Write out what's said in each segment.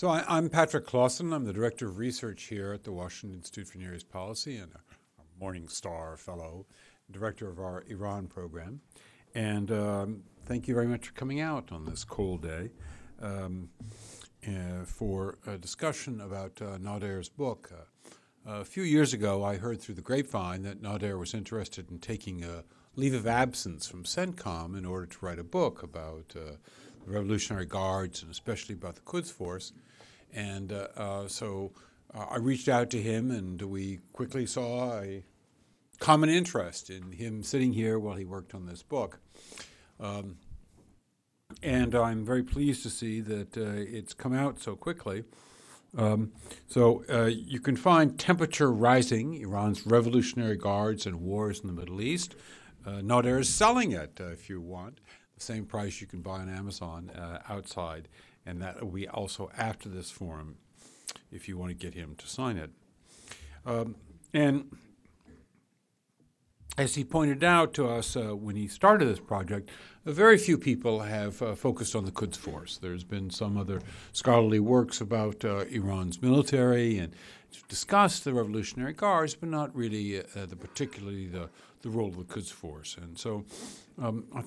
So I'm Patrick Clawson. I'm the Director of Research here at the Washington Institute for Near East Policy and a Morningstar fellow, Director of our Iran program. And thank you very much for coming out on this cold day for a discussion about Nader's book. A few years ago, I heard through the grapevine that Nader was interested in taking a leave of absence from CENTCOM in order to write a book about the Revolutionary Guards and especially about the Quds Force. And so I reached out to him, and we quickly saw a common interest in him sitting here while he worked on this book. And I'm very pleased to see that it's come out so quickly. So you can find Temperature Rising, Iran's Revolutionary Guards and Wars in the Middle East. Nader is selling it if you want. Same price you can buy on Amazon outside, and that will be also after this forum if you want to get him to sign it. And as he pointed out to us when he started this project, very few people have focused on the Quds Force. There's been some other scholarly works about Iran's military and discussed the Revolutionary Guards, but not really particularly the role of the Quds Force. And so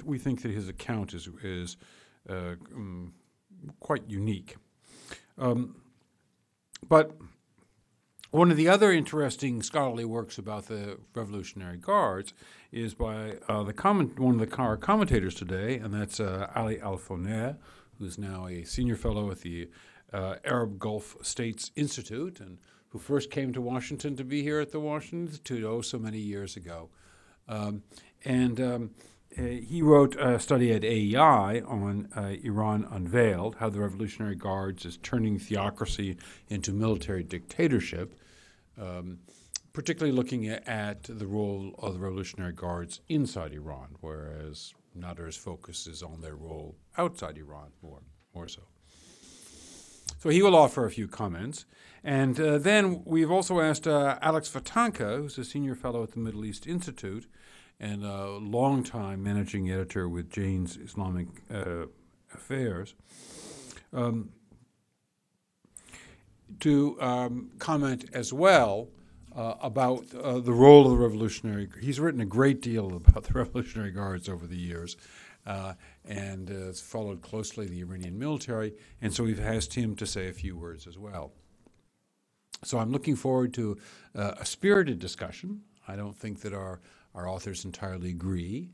we think that his account is quite unique. But one of the other interesting scholarly works about the Revolutionary Guards is by one of our commentators today, and that's Ali Al-Fonair, who's now a senior fellow at the Arab Gulf States Institute, and who first came to Washington to be here at the Washington Institute so many years ago. He wrote a study at AEI on Iran Unveiled, How the Revolutionary Guards is Turning Theocracy into Military Dictatorship, particularly looking at the role of the Revolutionary Guards inside Iran, whereas Nader's focus is on their role outside Iran more so. So he will offer a few comments. And then we've also asked Alex Vatanka, who's a senior fellow at the Middle East Institute, and a longtime managing editor with Jane's Islamic Affairs, to comment as well about the role of the Revolutionary Guards. He's written a great deal about the Revolutionary Guards over the years and has followed closely the Iranian military, and so we've asked him to say a few words as well. So I'm looking forward to a spirited discussion. I don't think that our authors entirely agree.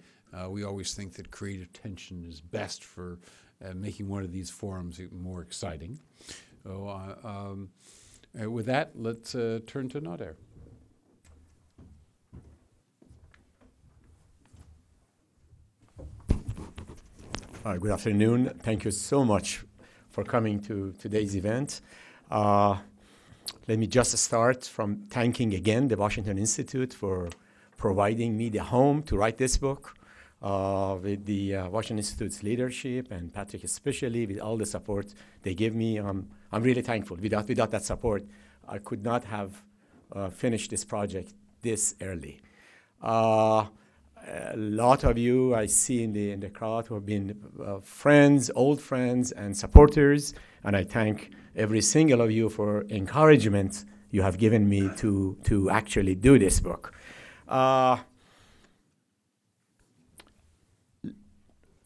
We always think that creative tension is best for making one of these forums more exciting. So with that, let's turn to Nader. Good afternoon. Thank you so much for coming to today's event. Let me just start from thanking again the Washington Institute for providing me the home to write this book with the Washington Institute's leadership, and Patrick especially, with all the support they give me. I'm really thankful. Without that support, I could not have finished this project this early. A lot of you I see in the crowd who have been friends, old friends, and supporters, and I thank every single of you for encouragement you have given me to actually do this book.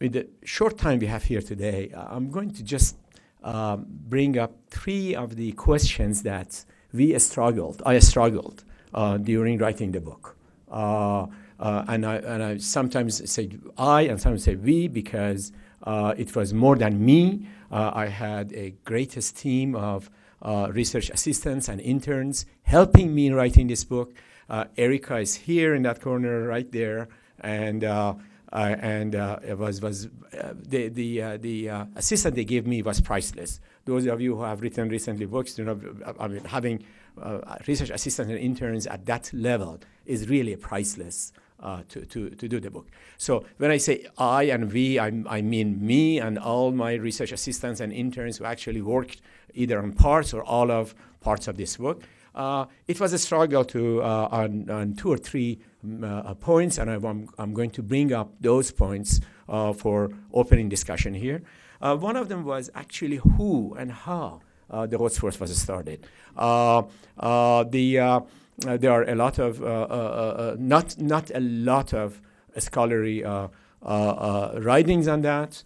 With the short time we have here today, I'm going to just bring up three of the questions that I struggled during writing the book. And I sometimes say I and sometimes say we, because it was more than me. I had a greatest team of research assistants and interns helping me in writing this book. Erica is here in that corner right there, and it was the assistant they gave me was priceless. Those of you who have written recently books, you know, I mean, having research assistants and interns at that level is really priceless to do the book. So when I say I and we, I mean me and all my research assistants and interns who actually worked either on parts or all of parts of this book. It was a struggle to on two or three points, and I'm going to bring up those points for opening discussion here. One of them was actually who and how the Quds Force was started. There are a lot of not a lot of scholarly writings on that.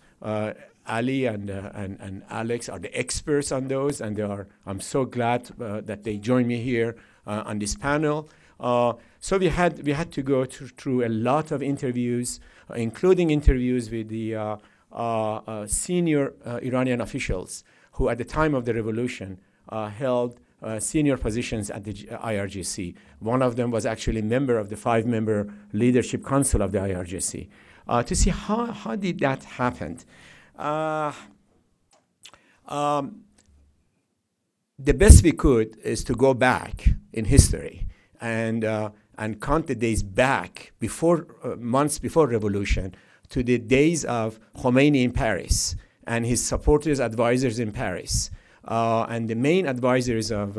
Ali and Alex are the experts on those, and they are. I'm so glad that they joined me here on this panel. So we had to go through a lot of interviews, including interviews with the senior Iranian officials who, at the time of the revolution, held senior positions at the IRGC. One of them was actually a member of the five-member leadership council of the IRGC. To see how did that happen. The best we could is to go back in history and count the days back before months before revolution to the days of Khomeini in Paris and his supporters, advisors in Paris. And the main advisors of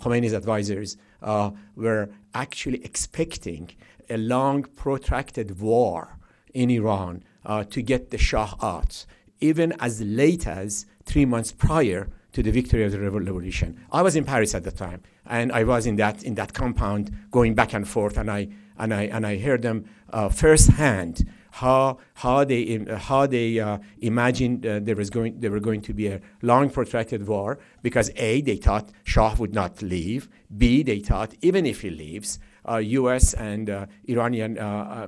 Khomeini's advisors were actually expecting a long, protracted war in Iran to get the Shah out, even as late as 3 months prior to the victory of the revolution. I was in Paris at the time, and I was in that compound going back and forth, and I heard them firsthand how they imagined there were going to be a long protracted war, because A, they thought Shah would not leave, B, they thought even if he leaves, U.S. and Iranian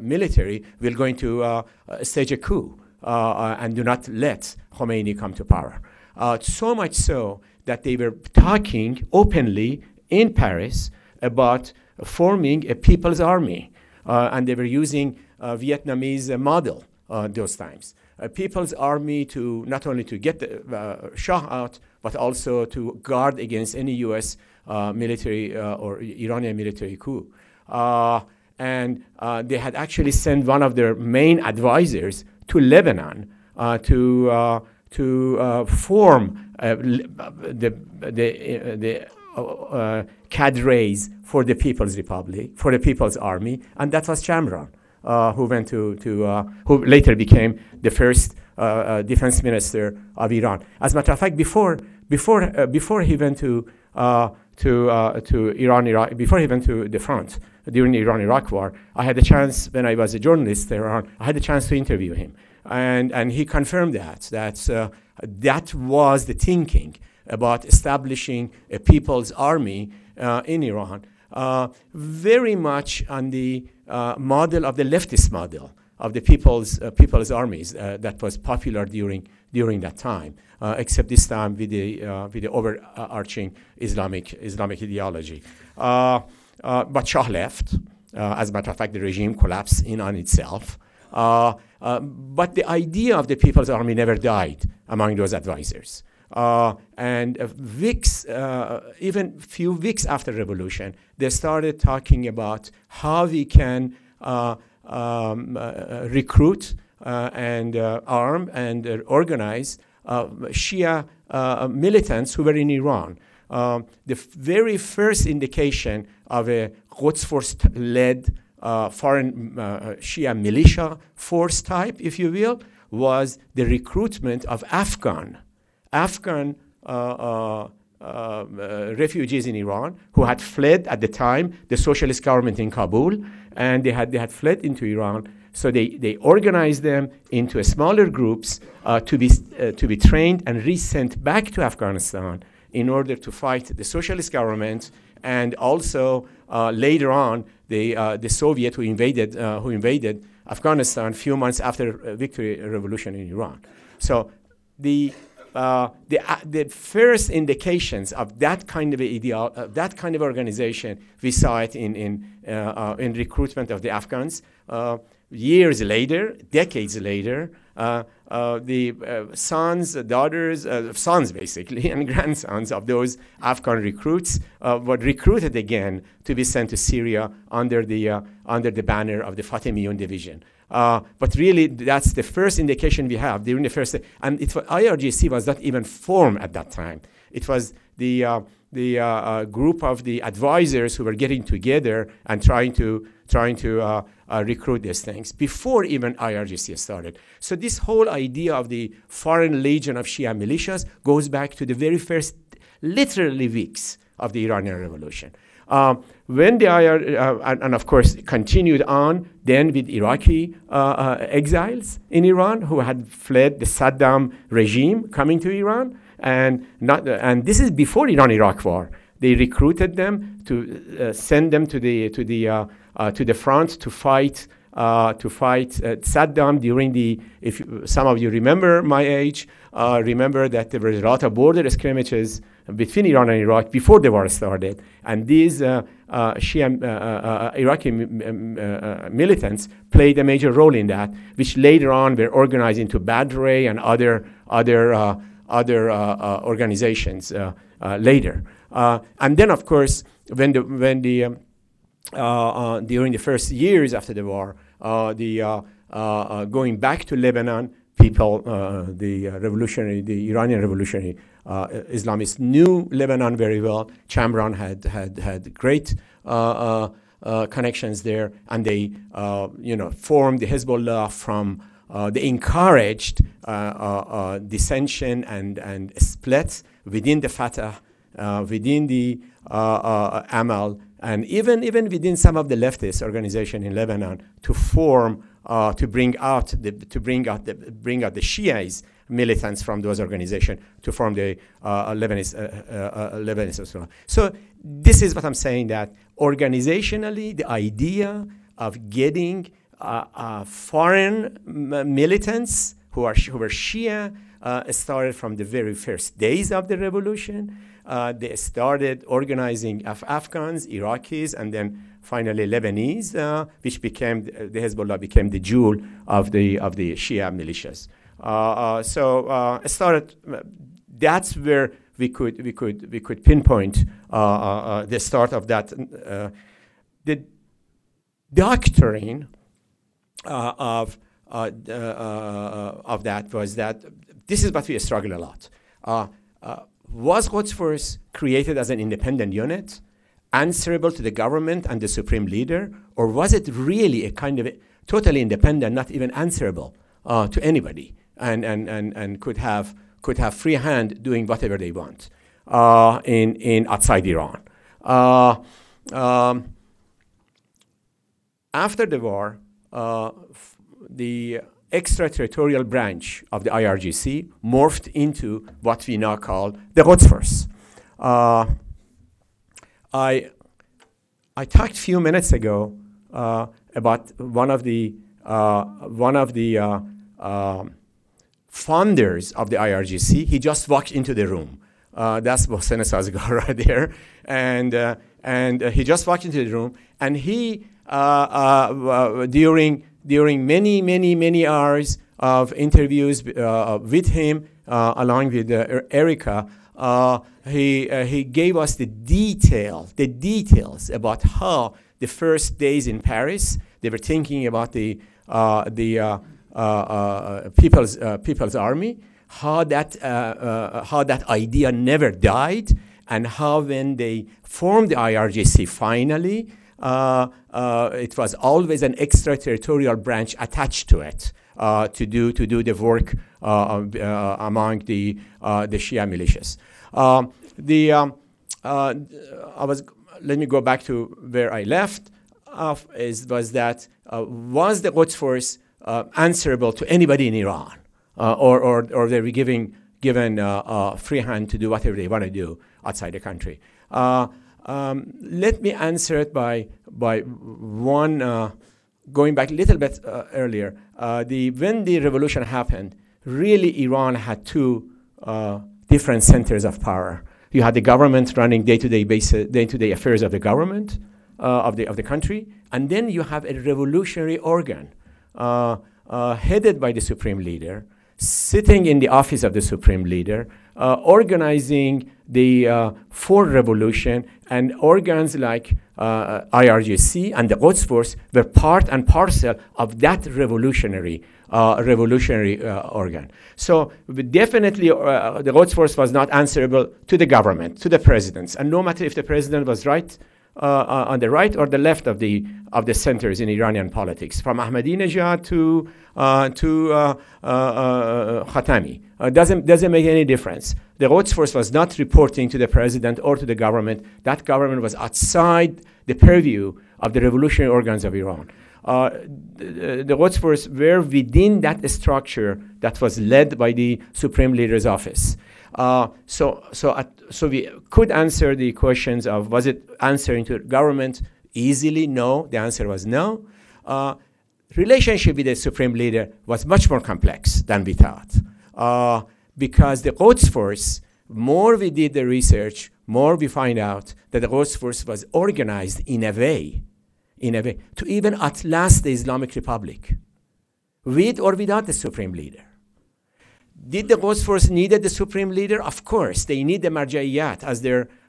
military will going to stage a coup and do not let Khomeini come to power. So much so that they were talking openly in Paris about forming a people's army, and they were using Vietnamese model those times. A people's army to not only to get the Shah out, but also to guard against any U.S. military or Iranian military coup. And they had actually sent one of their main advisors to Lebanon to form the cadres for the People's Republic, for the People's Army, and that was Chamran, who went who later became the first defense minister of Iran. As a matter of fact, before he went to Iran-Iraq, before he went to the front during the Iran-Iraq war, I had a chance when I was a journalist there. I had a chance to interview him, and he confirmed that was the thinking about establishing a people's army in Iran, very much on the model of the leftist model of the people's armies that was popular during that time, except this time with the overarching Islamic ideology. But Shah left. As a matter of fact, the regime collapsed in on itself. But the idea of the People's Army never died among those advisors. Even few weeks after revolution, they started talking about how we can recruit and arm and organize Shia militants who were in Iran. The very first indication of a Quds Force-led foreign Shia militia force type, if you will, was the recruitment of Afghan refugees in Iran who had fled at the time the socialist government in Kabul, and they had fled into Iran. So they organized them into smaller groups to be trained and resent back to Afghanistan in order to fight the socialist government, and also later on the Soviet who invaded Afghanistan a few months after victory revolution in Iran. So the first indications of that kind of organization, we saw it in recruitment of the Afghans. Years later, decades later, the sons, daughters, sons basically, and grandsons of those Afghan recruits were recruited again to be sent to Syria under the banner of the Fatimiyun division. But really, that's the first indication we have during the first. And IRGC was not even formed at that time. It was the group of the advisors who were getting together and trying to recruit these things before even IRGC started. So this whole idea of the foreign legion of Shia militias goes back to the very first literally weeks of the Iranian Revolution. When the IR, and of course continued on then with Iraqi exiles in Iran who had fled the Saddam regime coming to Iran, and this is before Iran-Iraq war. They recruited them to send them to the front to fight. Saddam during the, if some of you remember my age, remember that there were a lot of border skirmishes between Iran and Iraq before the war started. And these Shia Iraqi militants played a major role in that, which later on were organized into Badre and other organizations later. And then, of course, during the first years after the war, going back to Lebanon, people, the Iranian revolutionary Islamists knew Lebanon very well. Chamran had great connections there, and they, formed the Hezbollah from. They encouraged dissension and splits within the Fatah, within the Amal. And even within some of the leftist organization in Lebanon, to form to bring out the Shias militants from those organizations to form the Lebanese. So this is what I'm saying, that organizationally, the idea of getting foreign militants who were Shia started from the very first days of the revolution. They started organizing Afghans, Iraqis, and then finally Lebanese, which became the Hezbollah became the jewel of the Shia militias. Started. That's where we could pinpoint the start of that. The doctrine of that was that this is what we struggle a lot. Was Quds Force created as an independent unit, answerable to the government and the supreme leader, or was it really a kind of totally independent, not even answerable to anybody, and could have free hand doing whatever they want in outside Iran? After the war, the extraterritorial branch of the IRGC morphed into what we now call the Quds Force. I talked a few minutes ago about one of the founders of the IRGC. He just walked into the room. That's Mohsen Sazgar right there, and he just walked into the room, and he during many hours of interviews with him, along with Erica, he gave us the details about how the first days in Paris they were thinking about the People's Army, how that idea never died, and how when they formed the IRGC finally. It was always an extraterritorial branch attached to it to do the work among the Shia militias. Let me go back to where I left. Was the Quds Force answerable to anybody in Iran, or they were given free hand to do whatever they want to do outside the country? Let me answer it by one, going back a little bit earlier. When the revolution happened, really Iran had two different centers of power. You had the government running day-to-day affairs of the government of the country, and then you have a revolutionary organ headed by the supreme leader, sitting in the office of the supreme leader, organizing the fourth revolution, and organs like IRGC and the Quds Force were part and parcel of that revolutionary organ. So definitely the Quds Force was not answerable to the government, to the presidents, and no matter if the president was right on the right or the left of the centers in Iranian politics, from Ahmadinejad to Khatami. Doesn't make any difference. The Quds Force was not reporting to the president or to the government. That government was outside the purview of the revolutionary organs of Iran. The Quds Force were within that structure that was led by the Supreme Leader's office. So we could answer the questions of, was it answering to government easily? No, the answer was no. Relationship with the Supreme Leader was much more complex than we thought, because the Quds Force, more we did the research, more we find out that the Quds Force was organized in a way, to even outlast the Islamic Republic, with or without the Supreme Leader. Did the Quds Force need the Supreme Leader? Of course, they need the Marja'iyat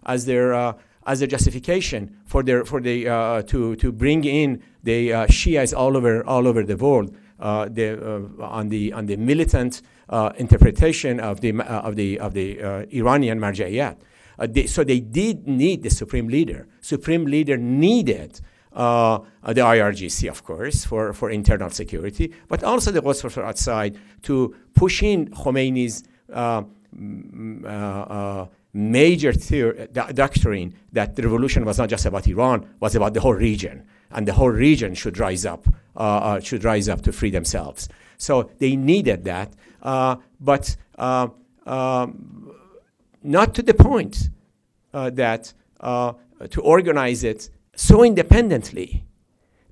as their justification to bring in the Shias all over the world on the militant interpretation of the Iranian Marja'iyat. So they did need the Supreme Leader. Supreme Leader needed the IRGC, of course, for internal security, but also the Quds Force outside to push in Khomeini's major doctrine that the revolution was not just about Iran, was about the whole region, and the whole region should rise up to free themselves. So they needed that, but not to the point that to organize it so independently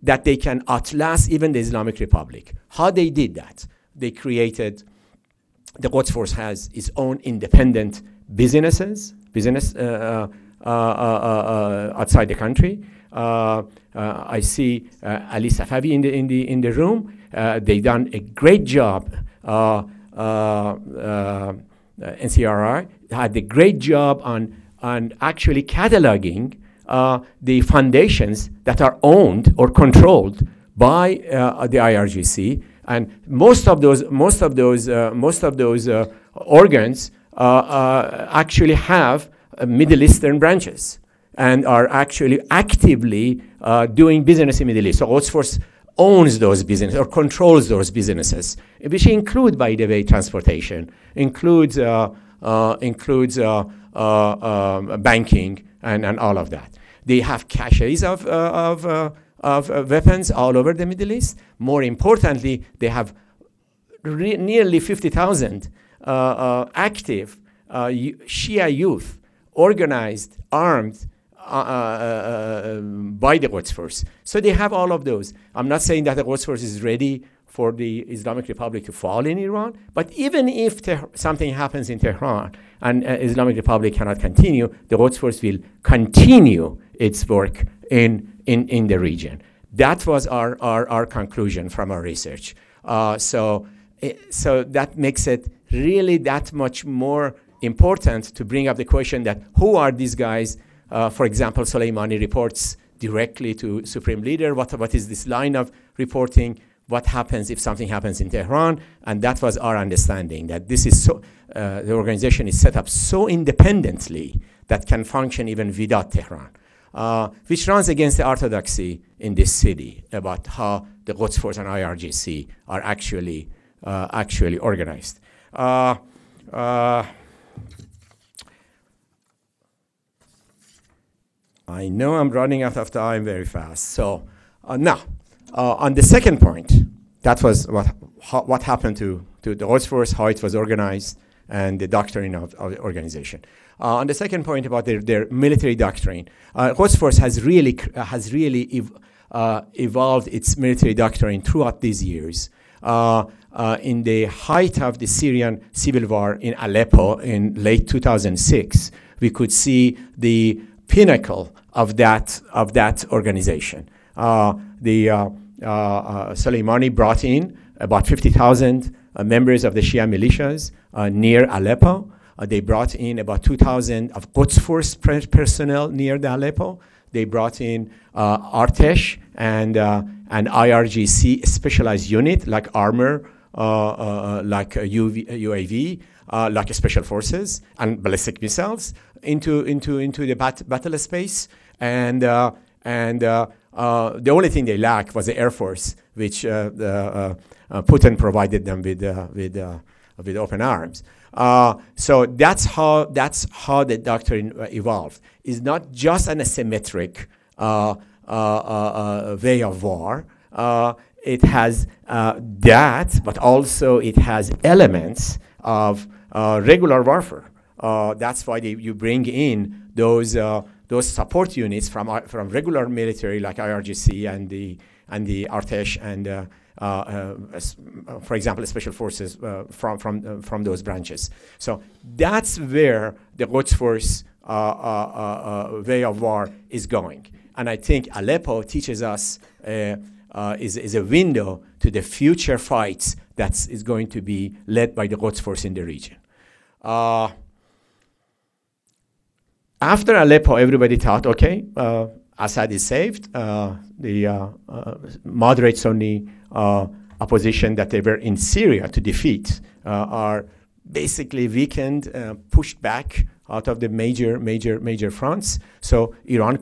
that they can outlast even the Islamic Republic. How they did that? They created, the Quds Force has its own independent business outside the country. I see Ali Safavi in the room. They done a great job. NCRI had a great job on actually cataloging the foundations that are owned or controlled by the IRGC, and most of those organs actually have Middle Eastern branches and are actually actively doing business in Middle East. So Quds Force owns those businesses or controls those businesses, which include, by the way, transportation, includes banking and all of that. They have caches of weapons all over the Middle East. More importantly, they have nearly 50,000 active Shia youth, organized, armed by the Quds Force. So they have all of those. I'm not saying that the Quds Force is ready for the Islamic Republic to fall in Iran, but even if something happens in Tehran and Islamic Republic cannot continue, the Quds Force will continue its work in the region. That was our conclusion from our research. So that makes it really that much more important to bring up the question that who are these guys? For example, Soleimani reports directly to Supreme Leader. What is this line of reporting? What happens if something happens in Tehran? And that was our understanding, that this is so, the organization is set up so independently that can function even without Tehran, which runs against the orthodoxy in this city about how the Quds Force and IRGC are actually organized. I know I'm running out of time very fast. So now, on the second point, that was what happened to the Quds Force, how it was organized, and the doctrine of the organization. On the second point about their military doctrine, Quds Force has really evolved its military doctrine throughout these years. In the height of the Syrian civil war in Aleppo in late 2006, we could see the pinnacle of that organization. Soleimani brought in about 50,000 members of the Shia militias near Aleppo. They brought in about 2,000 of Quds Force personnel near the Aleppo. They brought in Artesh and an IRGC specialized unit like armor, like UAV, like special forces and ballistic missiles into the battle space. And the only thing they lacked was the Air Force, which Putin provided them with open arms. So that's how the doctrine evolved. It's not just an asymmetric way of war. It has that, but also it has elements of regular warfare. That's why you bring in those support units from regular military like IRGC and the Artesh and for example, special forces from those branches. So that's where the Quds Force way of war is going. And I think Aleppo teaches us is a window to the future fights that is going to be led by the Quds Force in the region. After Aleppo, everybody thought, okay, Assad is saved. The moderate Sunni opposition that they were in Syria to defeat are basically weakened, pushed back out of the major fronts. So Iran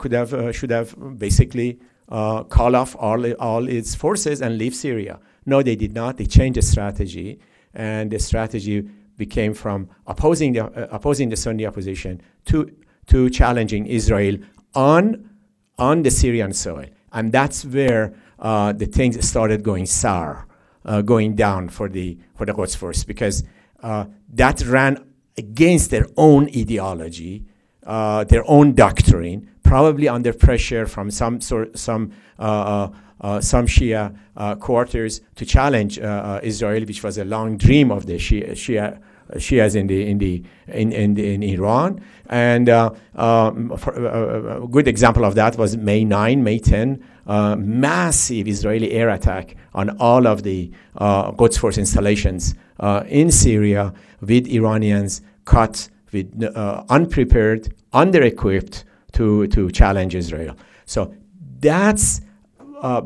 should have basically call off all its forces and leave Syria. No, they did not. They changed the strategy, and the strategy became from opposing the Sunni opposition to challenging Israel on the Syrian soil. And that's where the things started going sour, going down for the Quds Force, because that ran against their own ideology, their own doctrine, probably under pressure from some Shia quarters to challenge Israel, which was a long dream of the Shias in Iran. And a good example of that was May 9, May 10, massive Israeli air attack on all of the Quds Force installations in Syria, with Iranians caught with unprepared, under-equipped to challenge Israel. So that's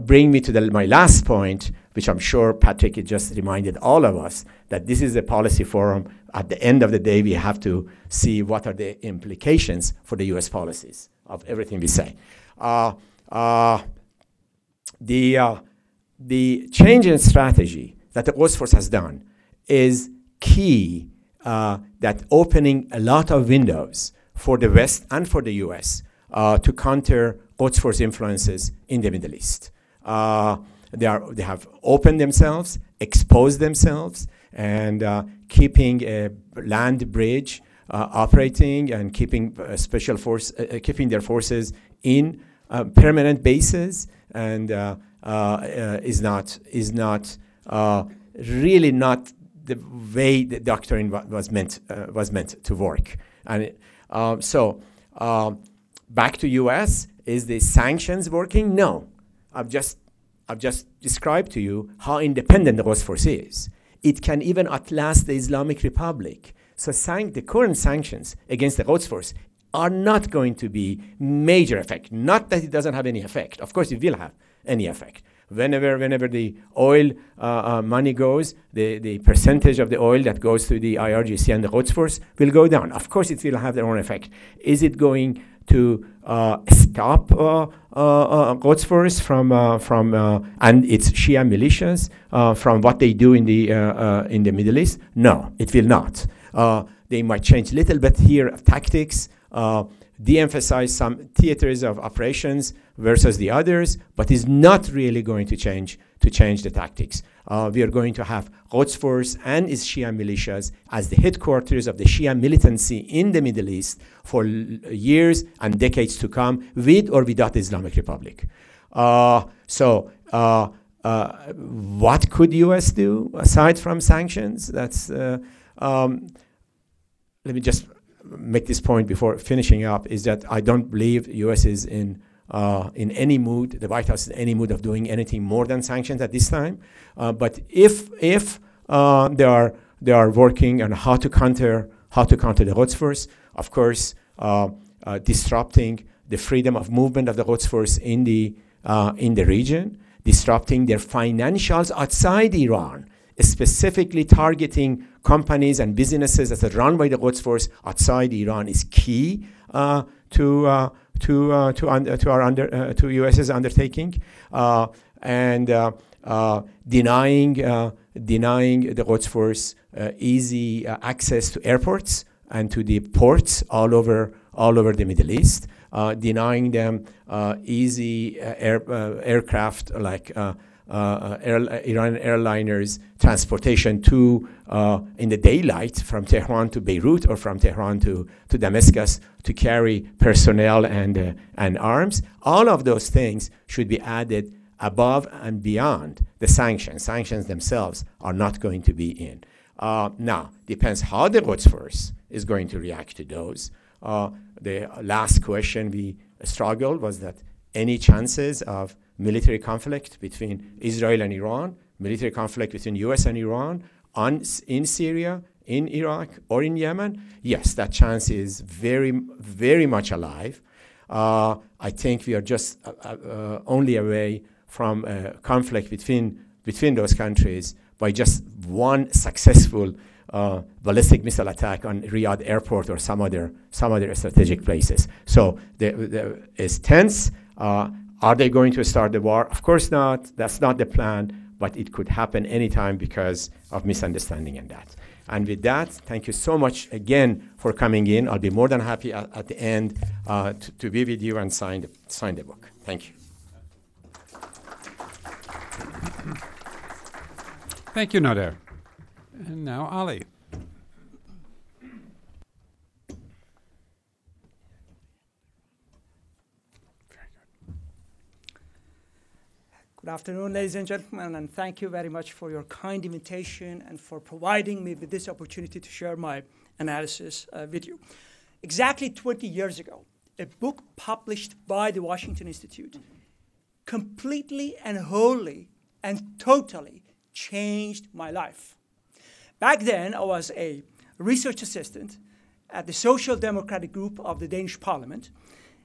bring me to my last point, which I'm sure Patrick just reminded all of us, that this is a policy forum. At the end of the day, we have to see what are the implications for the U.S. policies of everything we say. The change in strategy that the Quds Force has done is key, that opening a lot of windows for the West and for the U.S. To counter Quds Force influences in the Middle East. They have opened themselves, exposed themselves, and keeping a land bridge operating, and keeping special force, keeping their forces in permanent bases, and is not really not the way the doctrine was meant to work. And back to U.S. Is the sanctions working? No. I've just described to you how independent the Quds Force is. It can even outlast the Islamic Republic. So the current sanctions against the Quds Force are not going to be major effect. Not that it doesn't have any effect. Of course, it will have any effect. Whenever the oil money goes, the percentage of the oil that goes to the IRGC and the Quds Force will go down. Of course, it will have their own effect. Is it going to stop Quds Force from and its Shia militias from what they do in the Middle East? No, it will not. They might change a little bit here of tactics, de-emphasize some theaters of operations versus the others, but is not really going to change the tactics. We are going to have Quds Force and its Shia militias as the headquarters of the Shia militancy in the Middle East for years and decades to come, with or without the Islamic Republic. What could the U.S. do aside from sanctions? That's let me just make this point before finishing up, is that I don't believe the U.S. is in any mood, the White House is in any mood of doing anything more than sanctions at this time. But if they are working on how to counter the Quds Force, of course, disrupting the freedom of movement of the Quds Force in the region, disrupting their financials outside Iran, specifically targeting companies and businesses that are run by the Quds Force outside Iran is key to U.S.'s undertaking, denying the Quds Force easy access to airports and to the ports all over the Middle East, denying them easy aircraft like Iranian airliners transportation to in the daylight from Tehran to Beirut or from Tehran to Damascus to carry personnel and arms. All of those things should be added above and beyond the sanctions. Sanctions themselves are not going to be in. Now, depends how the Quds Force is going to react to those. The last question we struggled was that any chances of military conflict between Israel and Iran, military conflict between U.S. and Iran, in Syria, in Iraq, or in Yemen? Yes, that chance is very, very much alive. I think we are just only away from conflict between those countries by just one successful ballistic missile attack on Riyadh airport or some other strategic places. So it's tense. Are they going to start the war? Of course not. That's not the plan, but it could happen anytime because of misunderstanding and that. And with that, thank you so much again for coming in. I'll be more than happy at the end to be with you and sign the book. Thank you. Thank you, Nader. And now, Ali. Good afternoon, ladies and gentlemen, and thank you very much for your kind invitation and for providing me with this opportunity to share my analysis with you. Exactly 20 years ago, a book published by the Washington Institute completely and wholly and totally changed my life. Back then, I was a research assistant at the Social Democratic Group of the Danish Parliament.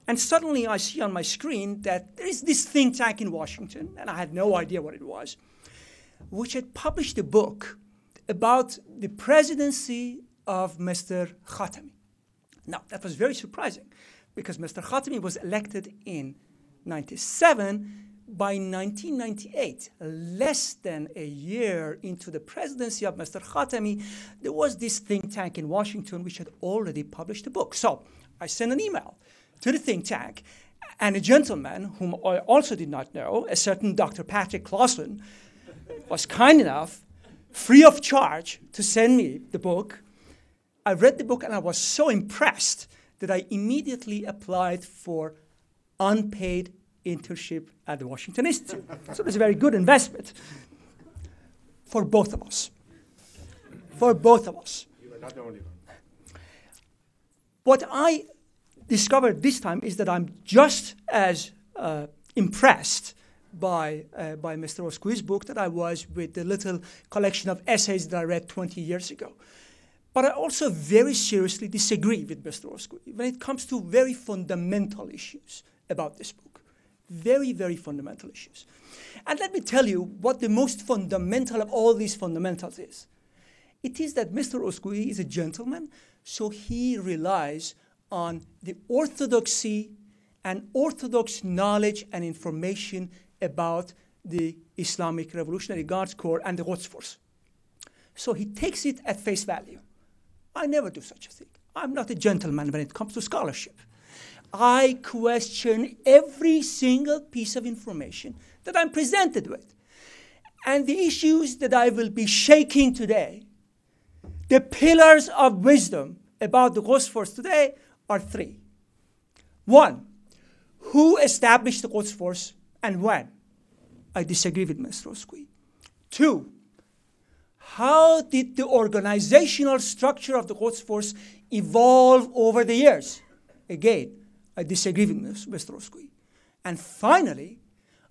And suddenly I see on my screen that there is this think tank in Washington, and I had no idea what it was, which had published a book about the presidency of Mr. Khatami. Now, that was very surprising, because Mr. Khatami was elected in 1997. By 1998, less than a year into the presidency of Mr. Khatami, there was this think tank in Washington which had already published a book. So I sent an email to the think tank, and a gentleman whom I also did not know, a certain Dr. Patrick Clawson, was kind enough, free of charge, to send me the book. I read the book and I was so impressed that I immediately applied for unpaid internship at the Washington Institute. So it was a very good investment for both of us. For both of us. You are not the only one. What I discovered this time is that I'm just as impressed by Mr. Uskowi's book that I was with the little collection of essays that I read 20 years ago. But I also very seriously disagree with Mr. Uskowi when it comes to very fundamental issues about this book. Very, very fundamental issues. And let me tell you what the most fundamental of all these fundamentals is. It is that Mr. Uskowi is a gentleman, so he relies on the orthodoxy and orthodox knowledge and information about the Islamic Revolutionary Guards Corps and the Quds Force. So he takes it at face value. I never do such a thing. I'm not a gentleman when it comes to scholarship. I question every single piece of information that I'm presented with. And the issues that I will be shaking today, the pillars of wisdom about the Quds Force today, are three. One, who established the Quds Force and when? I disagree with Mr. Uskowi. Two, how did the organizational structure of the Quds Force evolve over the years? Again, I disagree with Mr. Uskowi. And finally,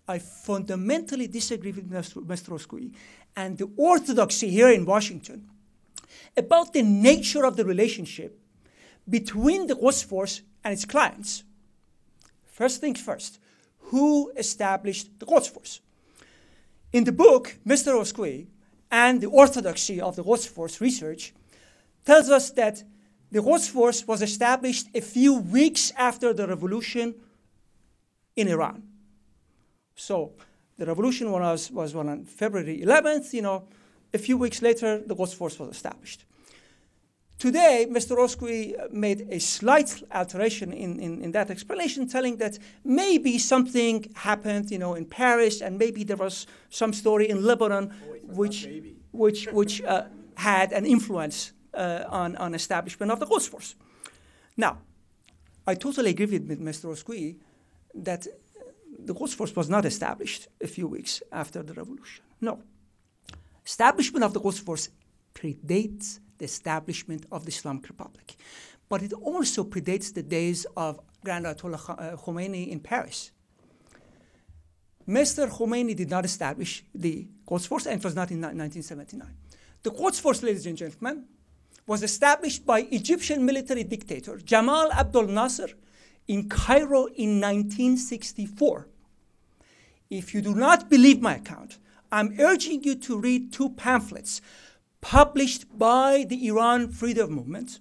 I fundamentally disagree with Mr. Uskowi and the orthodoxy here in Washington about the nature of the relationship between the Quds Force and its clients. First things first, who established the Quds Force? In the book, Mr. Uskowi and the orthodoxy of the Quds Force research tells us that The Quds Force was established a few weeks after the revolution in Iran. So the revolution was on February 11th, you know, a few weeks later, the Quds Force was established. Today, Mr. Uskowi made a slight alteration in that explanation, telling that maybe something happened, you know, in Paris, and maybe there was some story in Lebanon, which had an influence on establishment of the Quds Force. Now, I totally agree with Mr. Uskowi that the Quds Force was not established a few weeks after the revolution. No, establishment of the Quds Force predates the establishment of the Islamic Republic. But it also predates the days of Grand Ayatollah Khomeini in Paris. Mr. Khomeini did not establish the Quds Force, and it was not in 1979. The Quds Force, ladies and gentlemen, was established by Egyptian military dictator Jamal Abdel Nasser in Cairo in 1964. If you do not believe my account, I'm urging you to read two pamphlets published by the Iran Freedom Movement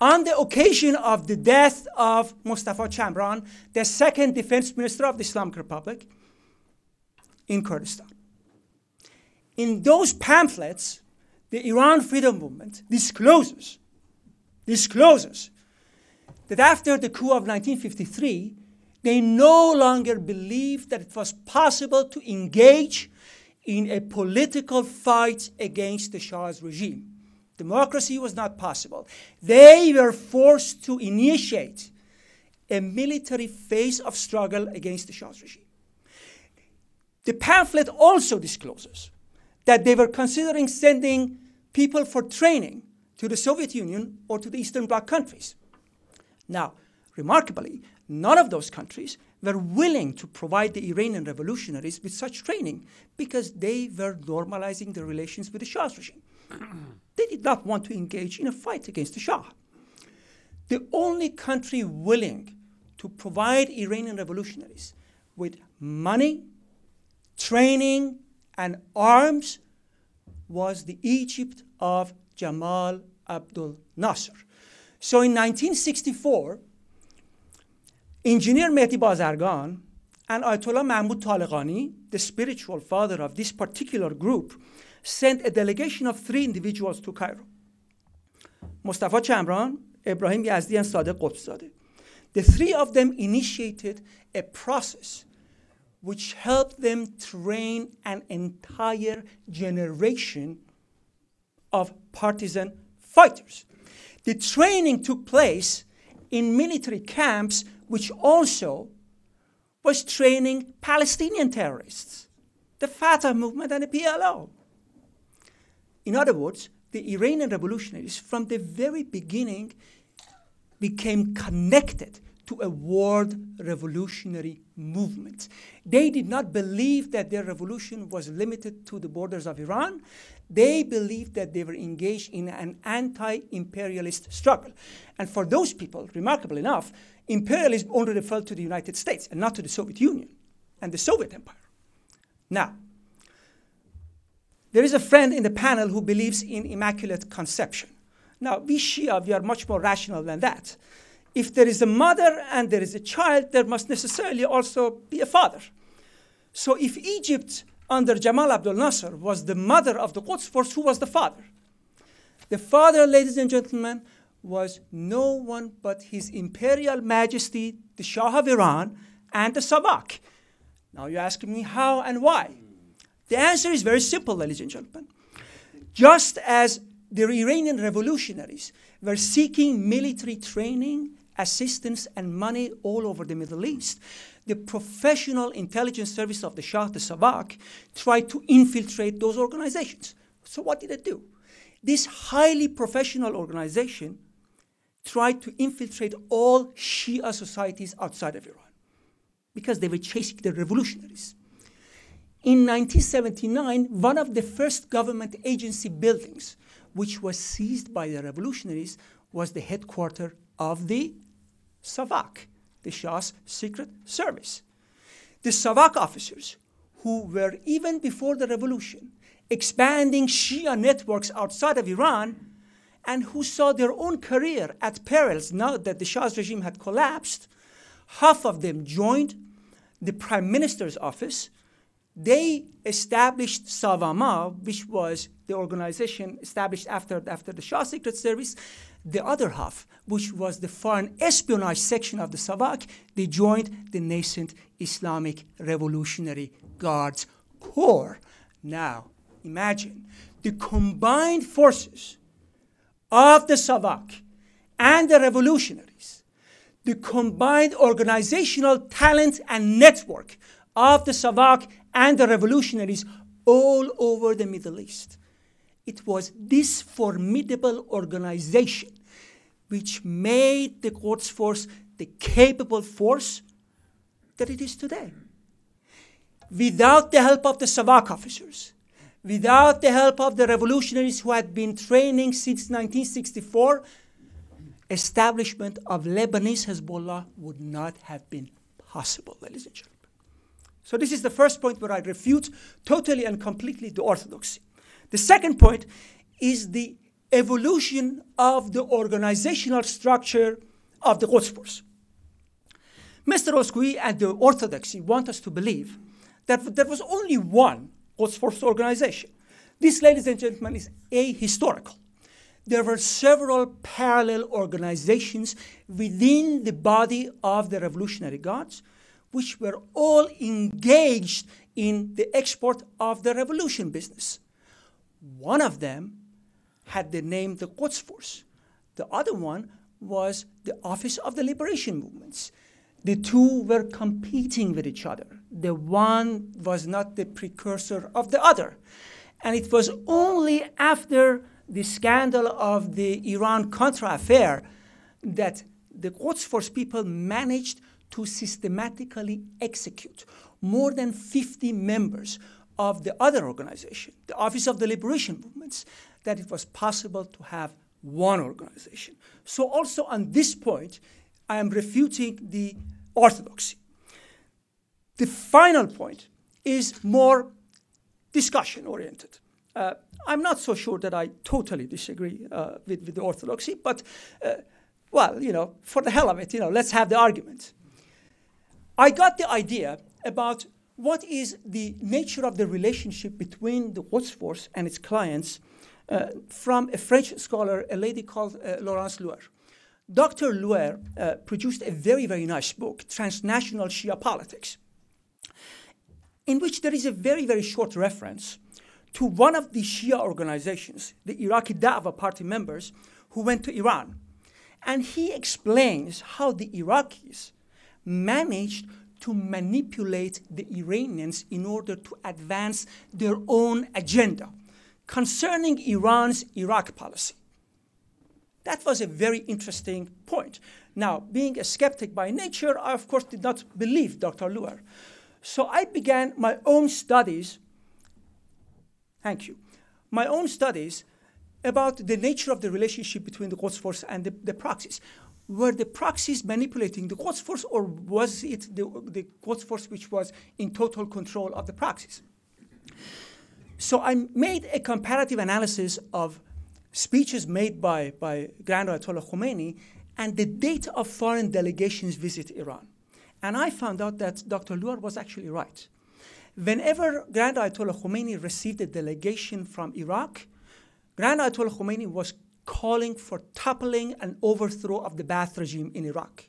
on the occasion of the death of Mustafa Chamran, the second defense minister of the Islamic Republic in Kurdistan. In those pamphlets, the Iran Freedom Movement discloses that after the coup of 1953, they no longer believed that it was possible to engage in a political fight against the Shah's regime. Democracy was not possible. They were forced to initiate a military phase of struggle against the Shah's regime. The pamphlet also discloses that they were considering sending people for training to the Soviet Union or to the Eastern Bloc countries. Now, remarkably, none of those countries were willing to provide the Iranian revolutionaries with such training because they were normalizing their relations with the Shah's regime. They did not want to engage in a fight against the Shah. The only country willing to provide Iranian revolutionaries with money, training, and arms was the Egypt of Jamal Abdel Nasser. So in 1964, Engineer Mehdi Bazargan and Ayatollah Mahmoud Taleghani, the spiritual father of this particular group, sent a delegation of 3 individuals to Cairo: Mustafa Chamran, Ibrahim Yazdi, and Sadegh Qutbzadeh. The 3 of them initiated a process which helped them train an entire generation of partisan fighters. The training took place in military camps, which also was training Palestinian terrorists, the Fatah movement and the PLO. In other words, the Iranian revolutionaries from the very beginning became connected to a world revolutionary movement. They did not believe that their revolution was limited to the borders of Iran. They believed that they were engaged in an anti-imperialist struggle. And for those people, remarkably enough, imperialism only referred to the United States and not to the Soviet Union and the Soviet Empire. Now, there is a friend in the panel who believes in Immaculate Conception. Now, we Shia, we are much more rational than that. If there is a mother and there is a child, there must necessarily also be a father. So if Egypt under Jamal Abdel Nasser was the mother of the Quds Force, who was the father? The father, ladies and gentlemen, was no one but His Imperial Majesty, the Shah of Iran, and the Savak. Now you're asking me how and why. The answer is very simple, ladies and gentlemen. Just as the Iranian revolutionaries were seeking military training, assistance, and money all over the Middle East, the professional intelligence service of the Shah, the Savak, tried to infiltrate those organizations. So what did it do? This highly professional organization tried to infiltrate all Shia societies outside of Iran because they were chasing the revolutionaries. In 1979, one of the first government agency buildings which was seized by the revolutionaries was the headquarters of the Savak, the Shah's secret service. The Savak officers, who were even before the revolution expanding Shia networks outside of Iran, and who saw their own career at perils now that the Shah's regime had collapsed, half of them joined the prime minister's office. They established Savama, which was the organization established after the Shah Secret Service. The other half, which was the foreign espionage section of the Savak, they joined the nascent Islamic Revolutionary Guards Corps. Now, imagine the combined forces of the Savak and the revolutionaries, the combined organizational talent and network of the Savak and the revolutionaries all over the Middle East. It was this formidable organization which made the Quds Force the capable force that it is today. Without the help of the Savak officers, without the help of the revolutionaries who had been training since 1964, establishment of Lebanese Hezbollah would not have been possible, ladies and gentlemen. So this is the first point where I refute totally and completely the orthodoxy. The second point is the evolution of the organizational structure of the Quds Force. Mr. Uskowi and the orthodoxy want us to believe that there was only one Quds Force organization. This, ladies and gentlemen, is ahistorical. There were several parallel organizations within the body of the Revolutionary Guards, which were all engaged in the export of the revolution business. One of them had the name the Quds Force. The other one was the Office of the Liberation Movements. The two were competing with each other. The one was not the precursor of the other. And it was only after the scandal of the Iran-Contra affair that the Quds Force people managed to systematically execute more than 50 members of the other organization, the Office of the Liberation Movements, that it was possible to have one organization. So also on this point, I am refuting the orthodoxy. The final point is more discussion-oriented. I'm not so sure that I totally disagree with the orthodoxy, but, well, you know, for the hell of it, you know, let's have the argument. I got the idea about what is the nature of the relationship between the Quds Force and its clients from a French scholar, a lady called Laurence Louër. Dr. Louër produced a very, very nice book, Transnational Shia Politics, in which there is a very, very short reference to one of the Shia organizations, the Iraqi Da'wah Party members, who went to Iran. And he explains how the Iraqis managed to manipulate the Iranians in order to advance their own agenda concerning Iran's Iraq policy. That was a very interesting point. Now, being a skeptic by nature, I of course did not believe Dr. Louër. So I began my own studies, my own studies about the nature of the relationship between the Quds Force and the proxies. Were the proxies manipulating the Quds Force, or was it the Quds Force which was in total control of the proxies? So I made a comparative analysis of speeches made by Grand Ayatollah Khomeini and the date of foreign delegations visit Iran. And I found out that Dr. Louër was actually right. Whenever Grand Ayatollah Khomeini received a delegation from Iraq, Grand Ayatollah Khomeini was calling for toppling and overthrow of the Ba'ath regime in Iraq.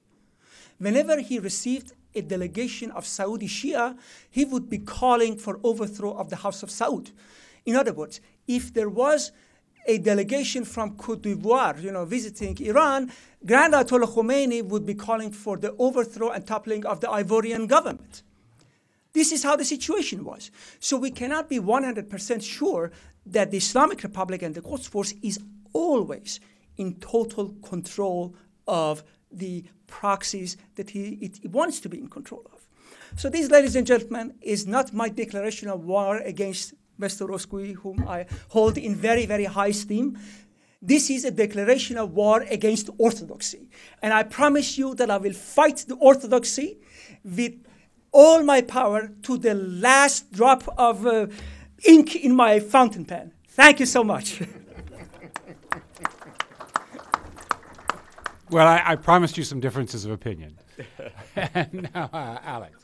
Whenever he received a delegation of Saudi Shia, he would be calling for overthrow of the House of Saud. In other words, if there was a delegation from Cote d'Ivoire, you know, visiting Iran, Grand Ayatollah Khomeini would be calling for the overthrow and toppling of the Ivorian government. This is how the situation was. So we cannot be 100% sure that the Islamic Republic and the Quds Force is always in total control of the proxies that it wants to be in control of. So this, ladies and gentlemen, is not my declaration of war against Mr. Uskowi, whom I hold in very, very high esteem. This is a declaration of war against orthodoxy. And I promise you that I will fight the orthodoxy with all my power to the last drop of ink in my fountain pen. Thank you so much. Well, I promised you some differences of opinion. And now, Alex.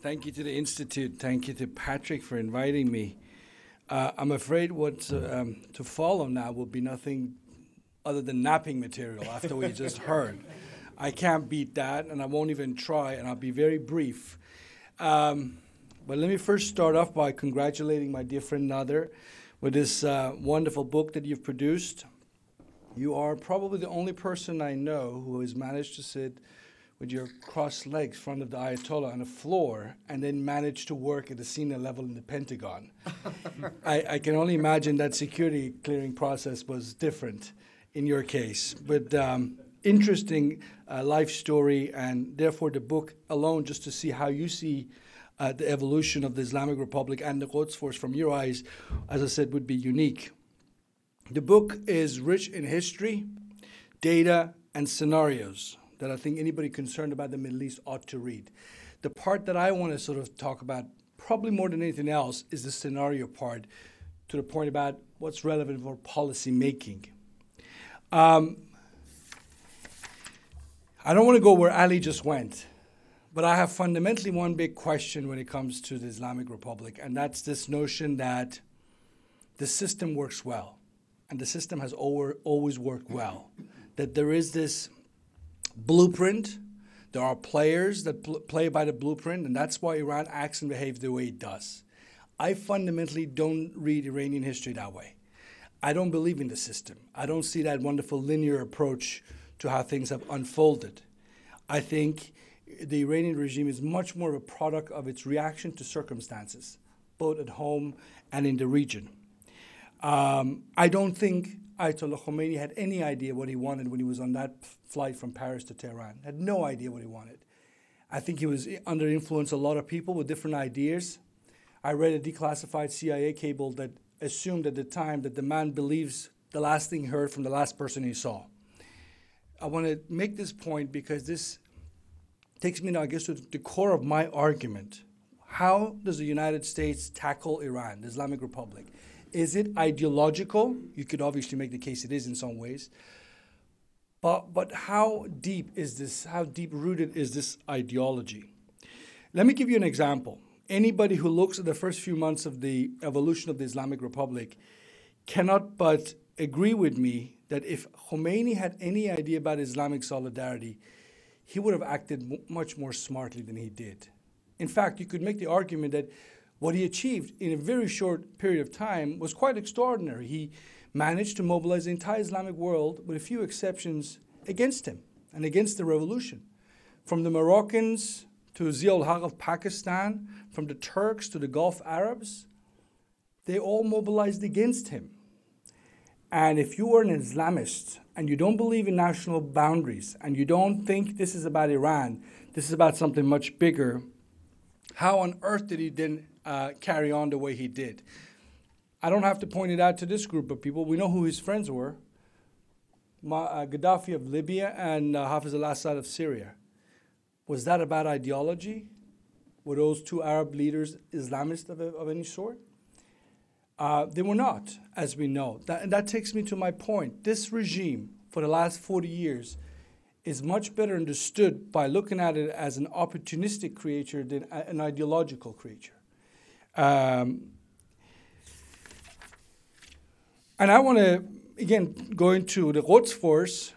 Thank you to the Institute. Thank you to Patrick for inviting me. I'm afraid what's to follow now will be nothing other than napping material after what you just heard. I can't beat that, and I won't even try, and I'll be very brief. But let me first start off by congratulating my dear friend Nader with this wonderful book that you've produced. You are probably the only person I know who has managed to sit with your crossed legs in front of the Ayatollah on the floor and then managed to work at the senior level in the Pentagon. I can only imagine that security clearing process was different in your case. But interesting life story, and therefore the book alone, just to see how you see the evolution of the Islamic Republic and the Quds Force from your eyes, as I said, would be unique. The book is rich in history, data, and scenarios that I think anybody concerned about the Middle East ought to read. The part that I want to sort of talk about, probably more than anything else, is the scenario part, to the point about what's relevant for policy making. I don't want to go where Ali just went, but I have fundamentally one big question when it comes to the Islamic Republic, and that's this notion that the system works well, and the system has always worked well, that there is this blueprint. There are players that play by the blueprint, and that's why Iran acts and behaves the way it does. I fundamentally don't read Iranian history that way. I don't believe in the system. I don't see that wonderful linear approach to how things have unfolded. I think the Iranian regime is much more of a product of its reaction to circumstances, both at home and in the region. I don't think Ayatollah Khomeini had any idea what he wanted when he was on that flight from Paris to Tehran. Had no idea what he wanted. I think he was under influence of a lot of people with different ideas. I read a declassified CIA cable that assumed at the time that the man believes the last thing he heard from the last person he saw. I want to make this point because this takes me now, I guess, to the core of my argument. How does the United States tackle Iran, the Islamic Republic? Is it ideological? You could obviously make the case it is in some ways. But how deep is this? How deep-rooted is this ideology? Let me give you an example. Anybody who looks at the first few months of the evolution of the Islamic Republic cannot but agree with me that if Khomeini had any idea about Islamic solidarity, he would have acted much more smartly than he did. In fact, you could make the argument that what he achieved in a very short period of time was quite extraordinary. He managed to mobilize the entire Islamic world, with a few exceptions, against him and against the revolution. From the Moroccans to Zia ul Haq of Pakistan, from the Turks to the Gulf Arabs, they all mobilized against him. And if you are an Islamist and you don't believe in national boundaries and you don't think this is about Iran, this is about something much bigger, how on earth did he then carry on the way he did? I don't have to point it out to this group of people. We know who his friends were. Gaddafi of Libya and Hafez al-Assad of Syria. Was that about ideology? Were those two Arab leaders Islamist of any sort? They were not, as we know. And that takes me to my point. This regime, for the last 40 years, is much better understood by looking at it as an opportunistic creature than an ideological creature. And I want to, again, go into the Quds Force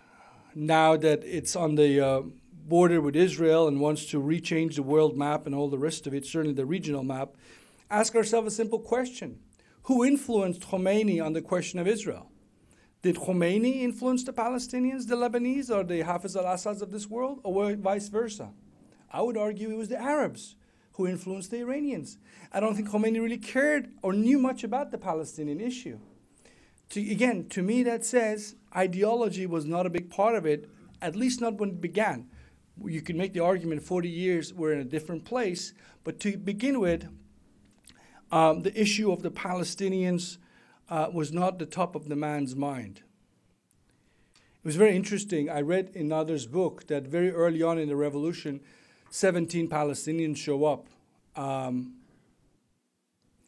now that it's on the border with Israel and wants to rechange the world map and all the rest of it, certainly the regional map. Ask ourselves a simple question. Who influenced Khomeini on the question of Israel? Did Khomeini influence the Palestinians, the Lebanese, or the Hafez al-Assads of this world, or vice versa? I would argue it was the Arabs who influenced the Iranians. I don't think Khomeini really cared or knew much about the Palestinian issue. Again, to me that says ideology was not a big part of it, at least not when it began. You can make the argument 40 years we're in a different place, but to begin with, the issue of the Palestinians was not the top of the man's mind. It was very interesting. I read in Nader's book that very early on in the revolution, 17 Palestinians show up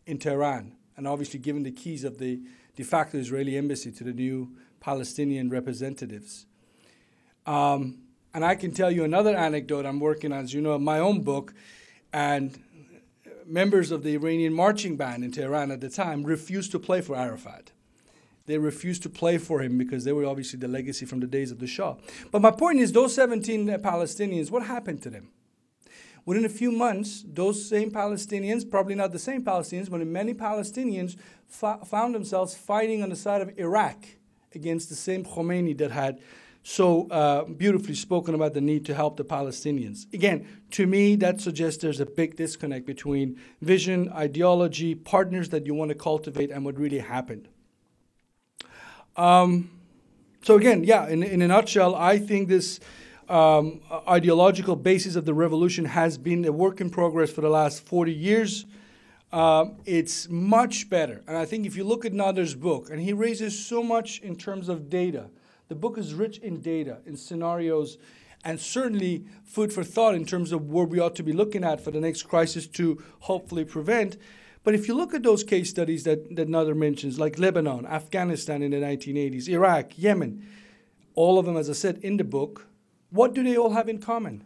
in Tehran and obviously given the keys of the de facto Israeli embassy to the new Palestinian representatives. And I can tell you another anecdote. I'm working on, as you know, my own book, and members of the Iranian marching band in Tehran at the time refused to play for Arafat. They refused to play for him because they were obviously the legacy from the days of the Shah. But my point is, those 17 Palestinians, what happened to them? Within a few months, those same Palestinians, probably not the same Palestinians, but many Palestinians found themselves fighting on the side of Iraq against the same Khomeini that had so beautifully spoken about the need to help the Palestinians. Again, to me, that suggests there's a big disconnect between vision, ideology, partners that you want to cultivate, and what really happened. So again, yeah, in a nutshell, I think this ideological basis of the revolution has been a work in progress for the last 40 years. It's much better. And I think if you look at Nader's book, and he raises so much in terms of data. The book is rich in data, in scenarios, and certainly food for thought in terms of what we ought to be looking at for the next crisis to hopefully prevent. But if you look at those case studies that Nader mentions, like Lebanon, Afghanistan in the 1980s, Iraq, Yemen, all of them, as I said, in the book, what do they all have in common?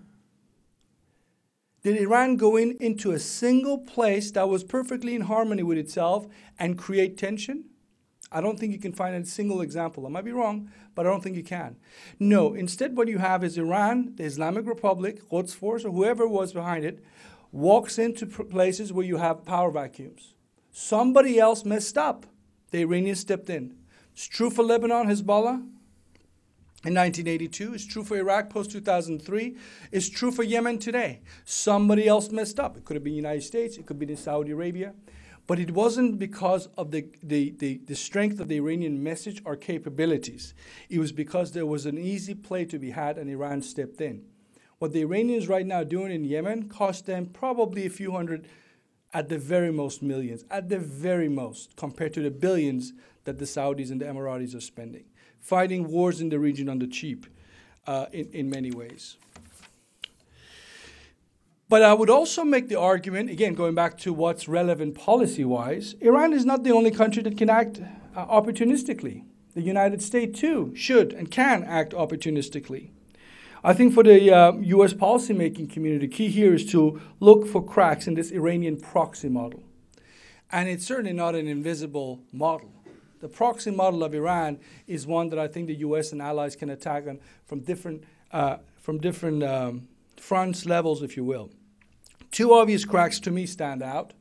Did Iran go into a single place that was perfectly in harmony with itself and create tension? I don't think you can find a single example. I might be wrong, but I don't think you can. No, instead what you have is Iran, the Islamic Republic, Quds Force, or whoever was behind it, walks into places where you have power vacuums. Somebody else messed up. The Iranians stepped in. It's true for Lebanon, Hezbollah in 1982. It's true for Iraq post-2003. It's true for Yemen today. Somebody else messed up. It could have been the United States. It could be in Saudi Arabia. But it wasn't because of the strength of the Iranian message or capabilities. It was because there was an easy play to be had and Iran stepped in. What the Iranians right now doing in Yemen cost them probably a few hundred, at the very most millions, at the very most, compared to the billions that the Saudis and the Emiratis are spending. Fighting wars in the region on the cheap in many ways. But I would also make the argument, again, going back to what's relevant policy-wise, Iran is not the only country that can act opportunistically. The United States, too, should and can act opportunistically. I think for the U.S. policymaking community, key here is to look for cracks in this Iranian proxy model. And it's certainly not an invisible model. The proxy model of Iran is one that I think the U.S. and allies can attack on from different fronts, levels, if you will. Two obvious cracks to me stand out.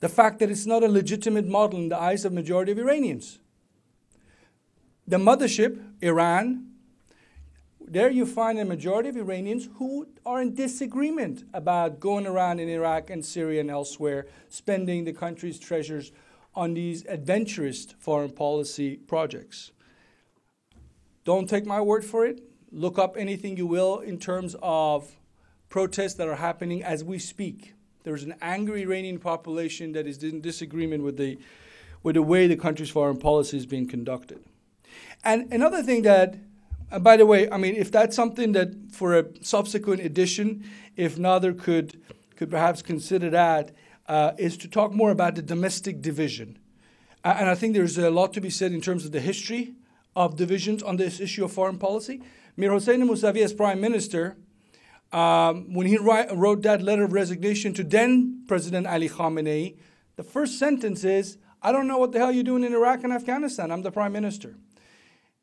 The fact that it's not a legitimate model in the eyes of the majority of Iranians. The mothership, Iran, there you find a majority of Iranians who are in disagreement about going around in Iraq and Syria and elsewhere, spending the country's treasures on these adventurist foreign policy projects. Don't take my word for it. Look up anything you will in terms of protests that are happening as we speak. There's an angry Iranian population that is in disagreement with the way the country's foreign policy is being conducted. And another thing that, by the way, I mean, if that's something that for a subsequent edition, if Nader could perhaps consider that, is to talk more about the domestic division. And I think there's a lot to be said in terms of the history of divisions on this issue of foreign policy. Mir Hossein Mousavi, as prime minister, when he wrote that letter of resignation to then President Ali Khamenei, the first sentence is, I don't know what the hell you're doing in Iraq and Afghanistan. I'm the prime minister.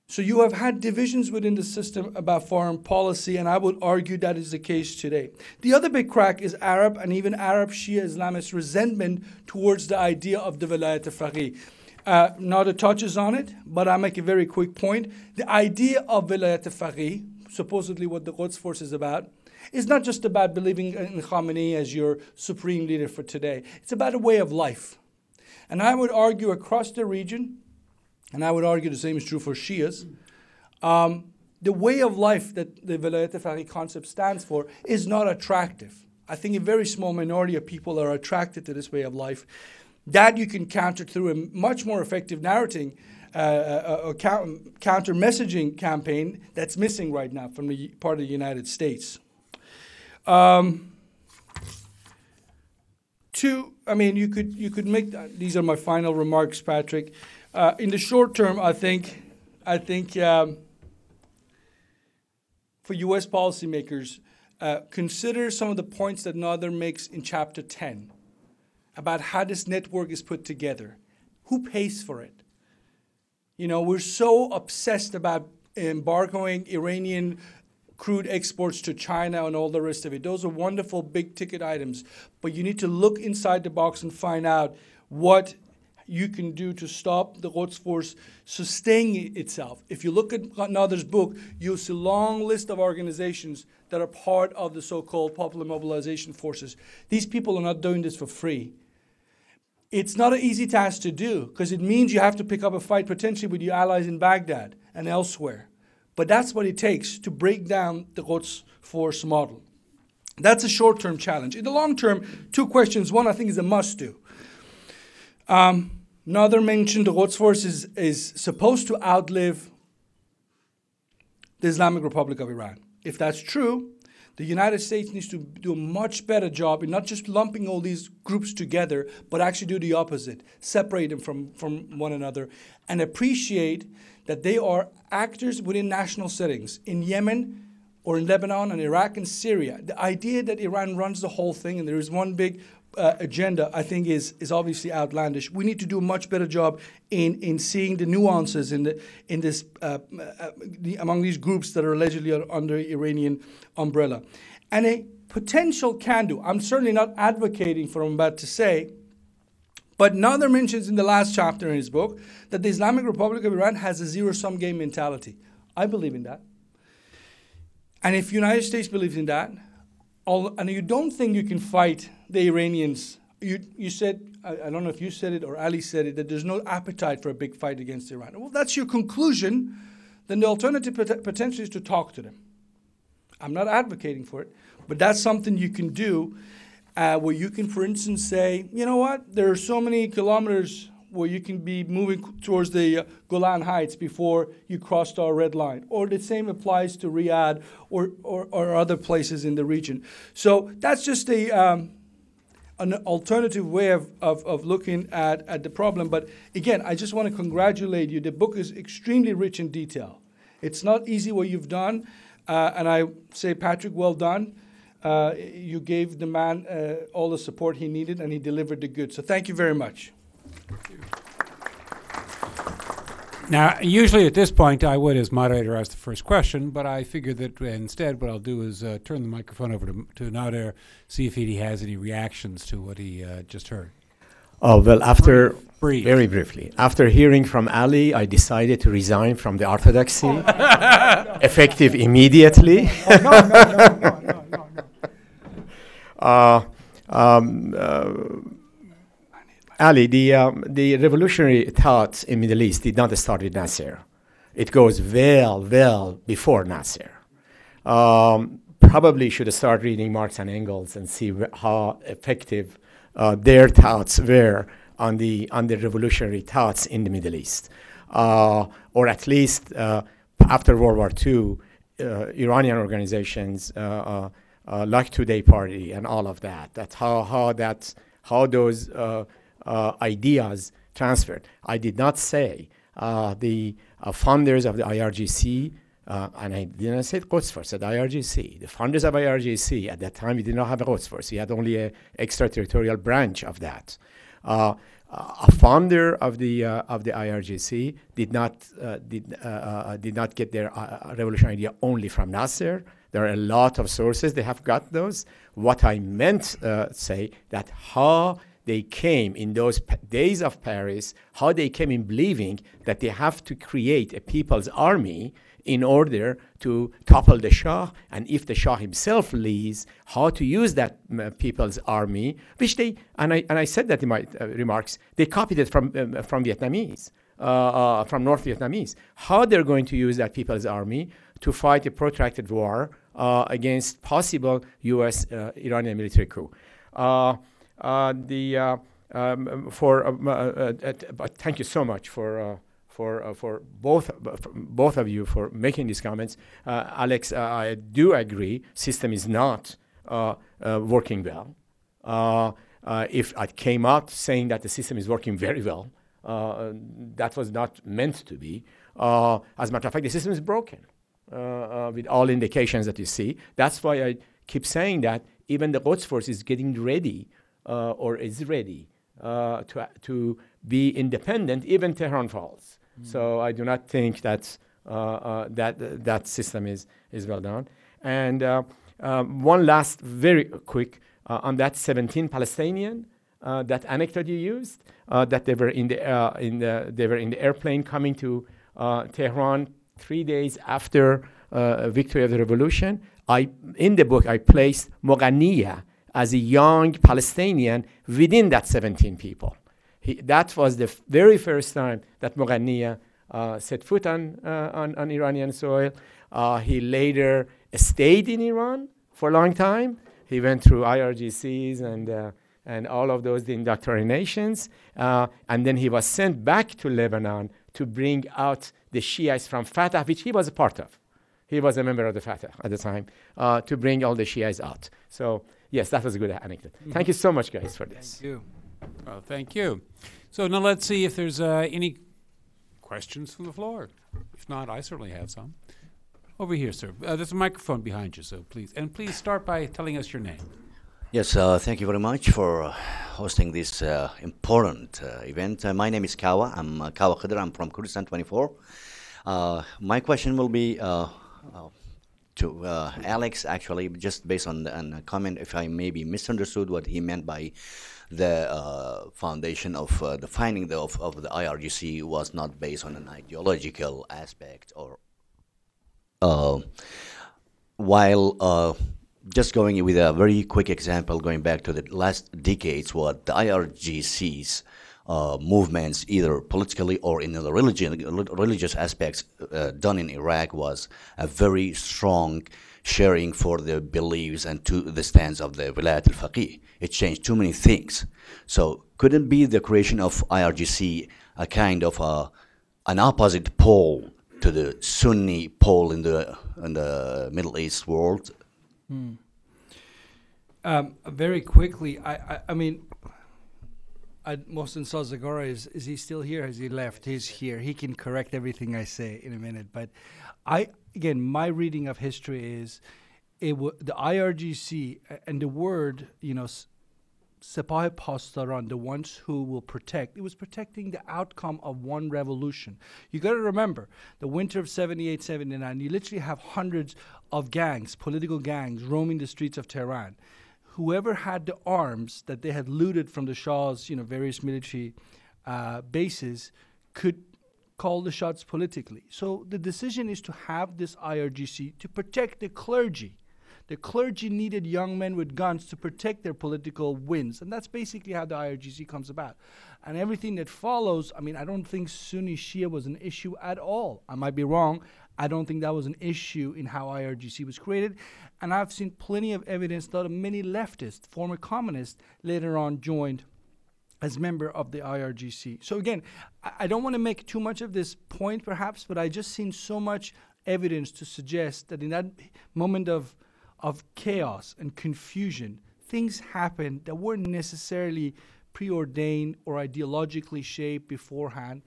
So you have had divisions within the system about foreign policy, and I would argue that is the case today. The other big crack is Arab and even Arab Shia Islamist resentment towards the idea of the Vilayat al-Faqih. Nader touches on it, but I'll make a very quick point. The idea of Vilayat al-Faqih, supposedly what the Quds Force is about, is not just about believing in Khamenei as your supreme leader for today. It's about a way of life. And I would argue across the region, and I would argue the same is true for Shias, the way of life that the Vilayat al-Faqih concept stands for is not attractive. I think a very small minority of people are attracted to this way of life. That you can counter through a much more effective narrating or counter-messaging campaign that's missing right now from the part of the United States. Two, I mean, you could make these are my final remarks, Patrick. In the short term, I think for U.S. policymakers, consider some of the points that Nader makes in Chapter 10 about how this network is put together. Who pays for it? You know, we're so obsessed about embargoing Iranian crude exports to China and all the rest of it. Those are wonderful big ticket items, but you need to look inside the box and find out what you can do to stop the Quds Force sustaining itself. If you look at Nader's book, you'll see a long list of organizations that are part of the so-called Popular Mobilization Forces. These people are not doing this for free. It's not an easy task to do, because it means you have to pick up a fight potentially with your allies in Baghdad and elsewhere. But that's what it takes to break down the Quds Force model. That's a short-term challenge. In the long term, two questions. One, I think, is a must-do. Nader mentioned the Quds Force is supposed to outlive the Islamic Republic of Iran. If that's true, the United States needs to do a much better job in not just lumping all these groups together, but actually do the opposite, separate them from one another, and appreciate that they are actors within national settings in Yemen or in Lebanon and Iraq and Syria. The idea that Iran runs the whole thing and there is one big agenda, I think, is obviously outlandish. We need to do a much better job in seeing the nuances among these groups that are allegedly under Iranian umbrella. And a potential can-do. I'm certainly not advocating for what I'm about to say, but Nader mentions in the last chapter in his book that the Islamic Republic of Iran has a zero-sum game mentality. I believe in that. And if the United States believes in that, and you don't think you can fight the Iranians, you said, I don't know if you said it or Ali said it, that there's no appetite for a big fight against Iran. Well, that's your conclusion. Then the alternative potentially is to talk to them. I'm not advocating for it, but that's something you can do. Where you can, for instance, say, you know what, there are so many kilometers where you can be moving towards the Golan Heights before you crossed our red line. Or the same applies to Riyadh or other places in the region. So that's just an alternative way of looking at the problem. But again, I just want to congratulate you. The book is extremely rich in detail. It's not easy what you've done. And I say, Patrick, well done. You gave the man all the support he needed, and he delivered the goods. So thank you very much. Thank you. Now, usually at this point, I would, as moderator, ask the first question, but I figured that instead what I'll do is turn the microphone over to Nader, see if he has any reactions to what he just heard. Oh, well, after very briefly, after hearing from Ali, I decided to resign from the orthodoxy, effective immediately. Oh, no. Ali, the revolutionary thoughts in Middle East did not start with Nasser. It goes well before Nasser. Probably should start reading Marx and Engels and see how effective their thoughts were on the revolutionary thoughts in the Middle East. Or at least after World War II, Iranian organizations like Today Party and all of that. That's how those ideas transferred. I did not say the founders of the IRGC, and I didn't say Quds Force, I said IRGC. The founders of IRGC, at that time, we did not have a Quds Force. We had only an extraterritorial branch of that. A founder of the IRGC did not get their revolutionary idea only from Nasser. There are a lot of sources they have got those. What I meant say that how they came in those days of Paris, how they came in believing that they have to create a people's army in order to topple the Shah, and if the Shah himself leaves, how to use that people's army, which they, and I said that in my remarks, they copied it from Vietnamese, from North Vietnamese, how they're going to use that people's army to fight a protracted war against possible U.S. Iranian military coup. Thank you so much for both of you for making these comments. Alex, I do agree, system is not working well. If I came out saying that the system is working very well, that was not meant to be. As a matter of fact, the system is broken with all indications that you see. That's why I keep saying that even the Quds Force is getting ready or is ready to be independent, even Tehran falls. Mm. So I do not think that's, that system is well done. And one last very quick on that 17 Palestinian that anecdote you used, that they were in the airplane coming to Tehran 3 days after victory of the revolution. In the book I placed Mughniyeh as a young Palestinian within that 17 people. That was the very first time that Mughniyeh set foot on Iranian soil. He later stayed in Iran for a long time. He went through IRGCs and all of those indoctrinations. And then he was sent back to Lebanon to bring out the Shiites from Fatah, which he was a part of. He was a member of the Fatah at the time, to bring all the Shiites out. So yes, that was a good anecdote. Thank you so much, guys, for this. Thank you. Well, thank you. So now let's see if there's any questions from the floor. If not, I certainly have some. Over here, sir. There's a microphone behind you, so please. And please start by telling us your name. Yes, thank you very much for hosting this important event. My name is Kawa. I'm Kawa Khidr. I'm from Kurdistan 24. My question will be to Alex, actually, just based on a comment, if I maybe misunderstood what he meant by the foundation of the finding of the IRGC was not based on an ideological aspect or while just going with a very quick example, going back to the last decades, what the IRGC's movements, either politically or in the religious aspects done in Iraq, was a very strong sharing for the beliefs and to the stance of the Vilayat al-Faqih. It changed too many things. So couldn't be the creation of IRGC a kind of an opposite pole to the Sunni pole in the Middle East world? Hmm. Very quickly, I mean, Mohsen Sazagora, is he still here? Has he left? He's here. He can correct everything I say in a minute. But again, my reading of history is the IRGC and the word, you know, Sepah Pasdaran, the ones who will protect. It was protecting the outcome of one revolution. You got to remember, the winter of 78, 79, you literally have hundreds of gangs, political gangs, roaming the streets of Tehran. Whoever had the arms that they had looted from the Shah's, you know, various military bases could call the shots politically. So the decision is to have this IRGC to protect the clergy. The clergy needed young men with guns to protect their political wins. And that's basically how the IRGC comes about. And everything that follows, I mean, I don't think Sunni Shia was an issue at all. I might be wrong. I don't think that was an issue in how IRGC was created. And I've seen plenty of evidence that many leftists, former communists, later on joined as member of the IRGC. So again, I don't want to make too much of this point perhaps, but I just seen so much evidence to suggest that in that moment of chaos and confusion, things happened that weren't necessarily preordained or ideologically shaped beforehand.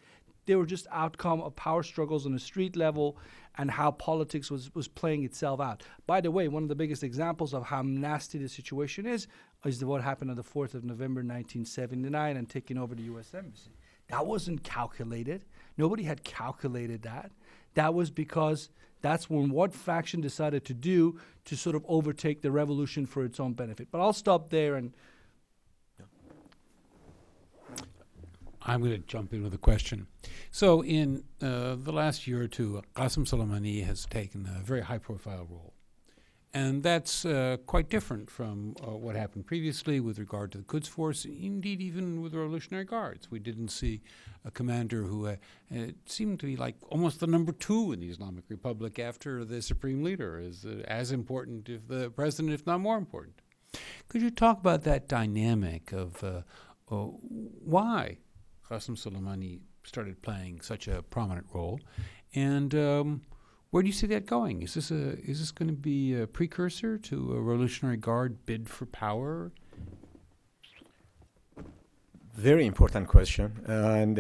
They were just outcome of power struggles on the street level and how politics was playing itself out. By the way, one of the biggest examples of how nasty the situation is what happened on the 4th of November 1979 and taking over the U.S. Embassy. That wasn't calculated. Nobody had calculated that. That was because that's when what faction decided to do to sort of overtake the revolution for its own benefit. But I'll stop there and... I'm going to jump in with a question. So in the last year or two, Qasem Soleimani has taken a very high-profile role. And that's quite different from what happened previously with regard to the Quds Force, indeed even with the Revolutionary Guards. We didn't see a commander who seemed to be like almost the #2 in the Islamic Republic after the supreme leader, is as important if the president, if not more important. Could you talk about that dynamic of why Qasem Soleimani started playing such a prominent role? And where do you see that going? Is this going to be a precursor to a Revolutionary Guard bid for power? Very important question. And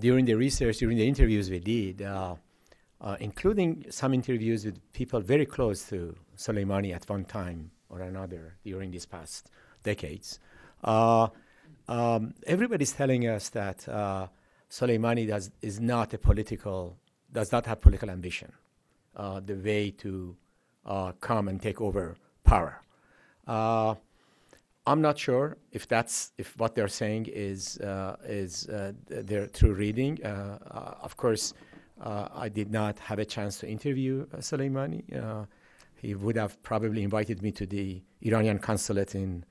during the research, during the interviews we did, including some interviews with people very close to Soleimani at one time or another during these past decades, everybody's telling us that Soleimani does not have political ambition, the way to come and take over power. I'm not sure if what they're saying is their true reading. Of course, I did not have a chance to interview Soleimani. He would have probably invited me to the Iranian consulate in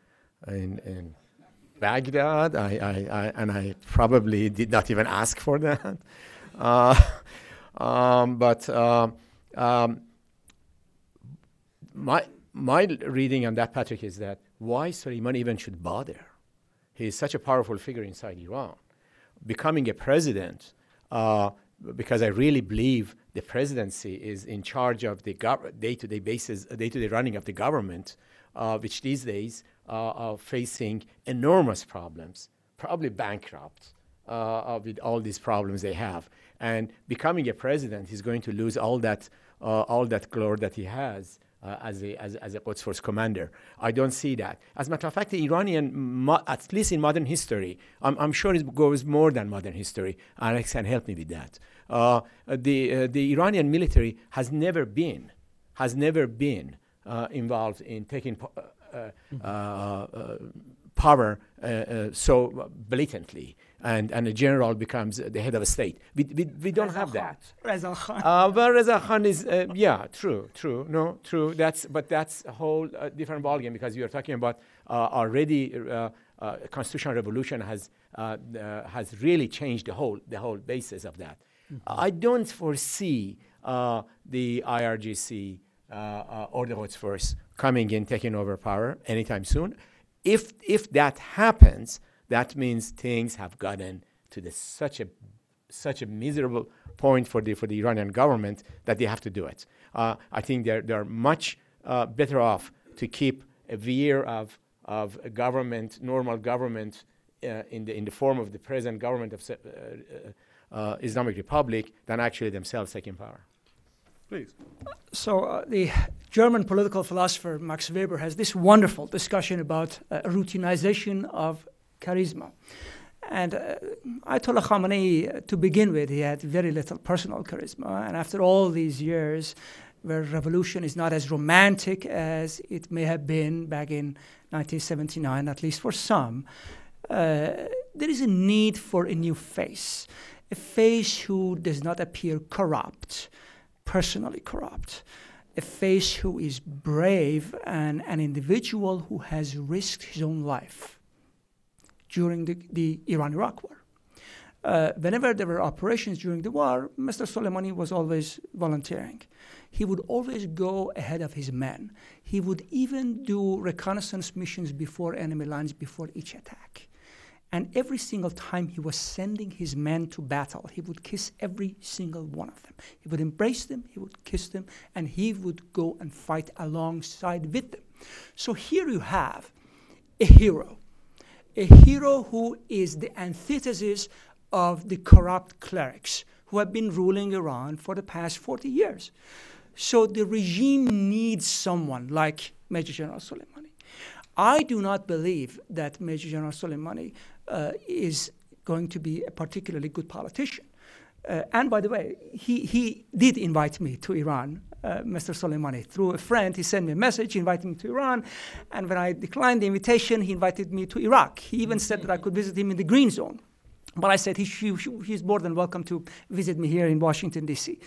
Baghdad, and I probably did not even ask for that. My reading on that, Patrick, is that why Soleimani even should bother? He is such a powerful figure inside Iran. Becoming a president, because I really believe the presidency is in charge of the day-to-day basis, day-to-day running of the government, which these days are facing enormous problems, probably bankrupt with all these problems they have. And becoming a president, he's going to lose all that glory that he has as a Quds Force commander. I don't see that. As a matter of fact, the Iranian, at least in modern history, I'm sure it goes more than modern history. Alex can help me with that. The Iranian military has never been involved in taking power so blatantly, and a general becomes the head of a state. We don't have that. Reza Khan. Well, Reza Khan is, yeah, true. No, true. But that's a whole different ballgame, because we are talking about already constitutional revolution has really changed the whole basis of that. Mm-hmm. I don't foresee the IRGC or the Quds Force coming in, taking over power anytime soon. If that happens, that means things have gotten to such a miserable point for the Iranian government that they have to do it. I think they're much better off to keep a veneer of a government, normal government, in the form of the present government of Islamic Republic, than actually themselves taking power. Please. So the German political philosopher Max Weber has this wonderful discussion about routinization of charisma. And Ayatollah Khamenei, to begin with, he had very little personal charisma. And after all these years, where revolution is not as romantic as it may have been back in 1979, at least for some, there is a need for a new face, a face who does not appear corrupt, personally corrupt, a face who is brave, and an individual who has risked his own life during the Iran-Iraq war. Whenever there were operations during the war, Mr. Soleimani was always volunteering. He would always go ahead of his men. He would even do reconnaissance missions before enemy lines, before each attack. And every single time he was sending his men to battle, he would kiss every single one of them. He would embrace them, he would kiss them, and he would go and fight alongside with them. So here you have a hero. A hero who is the antithesis of the corrupt clerics who have been ruling Iran for the past 40 years. So the regime needs someone like Major General Soleimani. I do not believe that Major General Soleimani is going to be a particularly good politician. And by the way, he did invite me to Iran, Mr. Soleimani, through a friend. He sent me a message inviting me to Iran, and when I declined the invitation, he invited me to Iraq. He even said that I could visit him in the Green Zone. But I said, he's more than welcome to visit me here in Washington, D.C.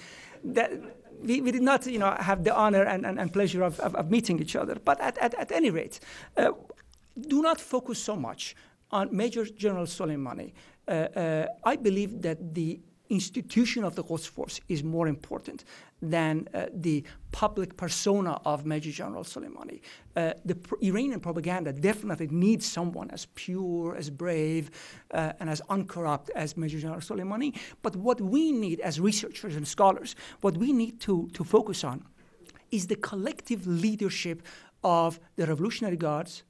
We did not, have the honor and pleasure of meeting each other. But at any rate, do not focus so much on Major General Soleimani. I believe that the institution of the Quds Force is more important than the public persona of Major General Soleimani. The Iranian propaganda definitely needs someone as pure, as brave, and as uncorrupt as Major General Soleimani. But what we need as researchers and scholars, what we need to focus on is the collective leadership of the Revolutionary Guards,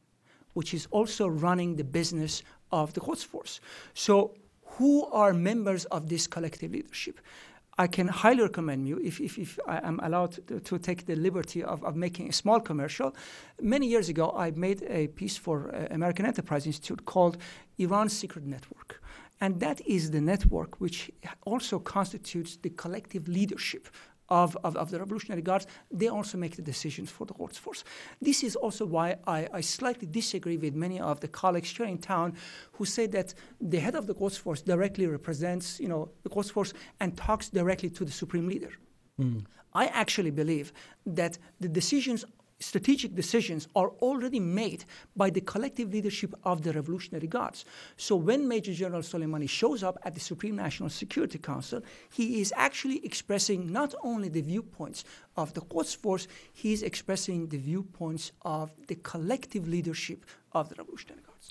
which is also running the business of the Quds Force. So who are members of this collective leadership? I can highly recommend you, if I am allowed to take the liberty of making a small commercial. Many years ago, I made a piece for American Enterprise Institute called Iran's Secret Network. And that is the network which also constitutes the collective leadership of the Revolutionary Guards. They also make the decisions for the Quds Force. This is also why I slightly disagree with many of the colleagues here in town who say that the head of the Quds Force directly represents, you know, the Quds Force and talks directly to the Supreme Leader. Mm. I actually believe that the decisions, strategic decisions, are already made by the collective leadership of the Revolutionary Guards. So when Major General Soleimani shows up at the Supreme National Security Council, he is actually expressing not only the viewpoints of the Quds Force, he is expressing the viewpoints of the collective leadership of the Revolutionary Guards.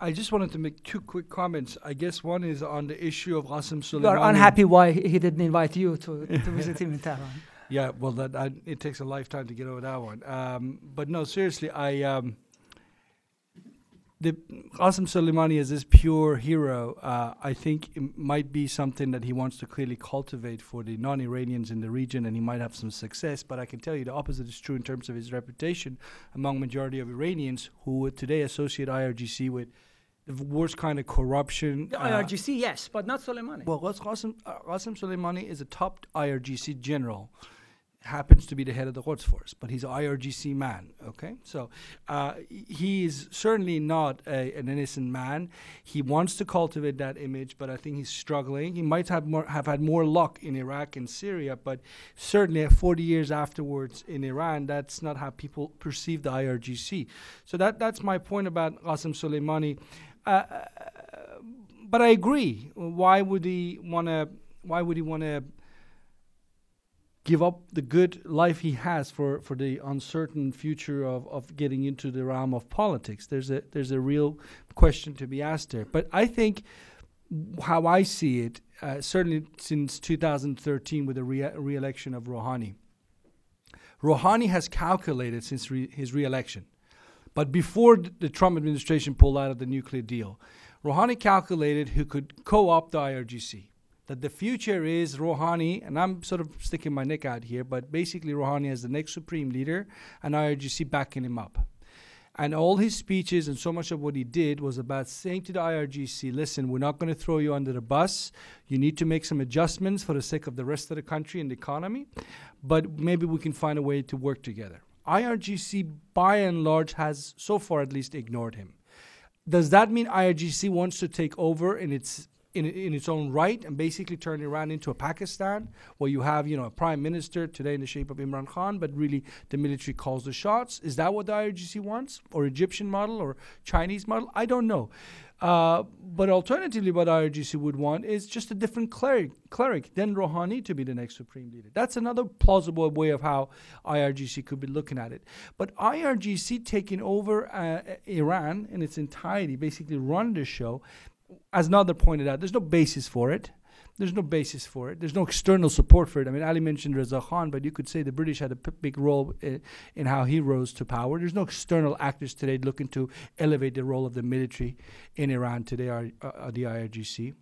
I just wanted to make two quick comments. I guess one is on the issue of Qasem Soleimani. You are unhappy why he didn't invite you to visit him in Tehran. Yeah, well, that, it takes a lifetime to get over that one. But no, seriously, Qasem Soleimani as this pure hero, I think it might be something that he wants to clearly cultivate for the non-Iranians in the region, and he might have some success. But I can tell you the opposite is true in terms of his reputation among majority of Iranians who would today associate IRGC with the worst kind of corruption. The IRGC, yes, but not Soleimani. Well, Qasem Soleimani is a top IRGC general. Happens to be the head of the Quds Force, but he's an IRGC man, okay? So he is certainly not an innocent man. He wants to cultivate that image, but I think he's struggling. He might have had more luck in Iraq and Syria, but certainly 40 years afterwards in Iran, that's not how people perceive the IRGC. So that's my point about Qasem Soleimani. But I agree. Why would he want to give up the good life he has for the uncertain future of getting into the realm of politics? There's a real question to be asked there. But I think how I see it, certainly since 2013 with the re-election of Rouhani. Rouhani has calculated since his re-election, but before the Trump administration pulled out of the nuclear deal, Rouhani calculated who could co-opt the IRGC. That the future is Rouhani, and I'm sort of sticking my neck out here, but basically Rouhani as the next Supreme Leader and IRGC backing him up. And all his speeches and so much of what he did was about saying to the IRGC, listen, we're not going to throw you under the bus. You need to make some adjustments for the sake of the rest of the country and the economy, but maybe we can find a way to work together. IRGC, by and large, has so far at least ignored him. Does that mean IRGC wants to take over in its own right and basically turn Iran into a Pakistan where you have, you know, a prime minister today in the shape of Imran Khan, but really the military calls the shots? Is that what the IRGC wants? Or Egyptian model or Chinese model? I don't know. But alternatively, what IRGC would want is just a different cleric than Rouhani to be the next Supreme Leader. That's another plausible way of how IRGC could be looking at it. But IRGC taking over Iran in its entirety, basically run the show, as Nader pointed out, there's no basis for it. There's no basis for it. There's no external support for it. I mean, Ali mentioned Reza Khan, but you could say the British had a big role in how he rose to power. There's no external actors today looking to elevate the role of the military in Iran today, the IRGC.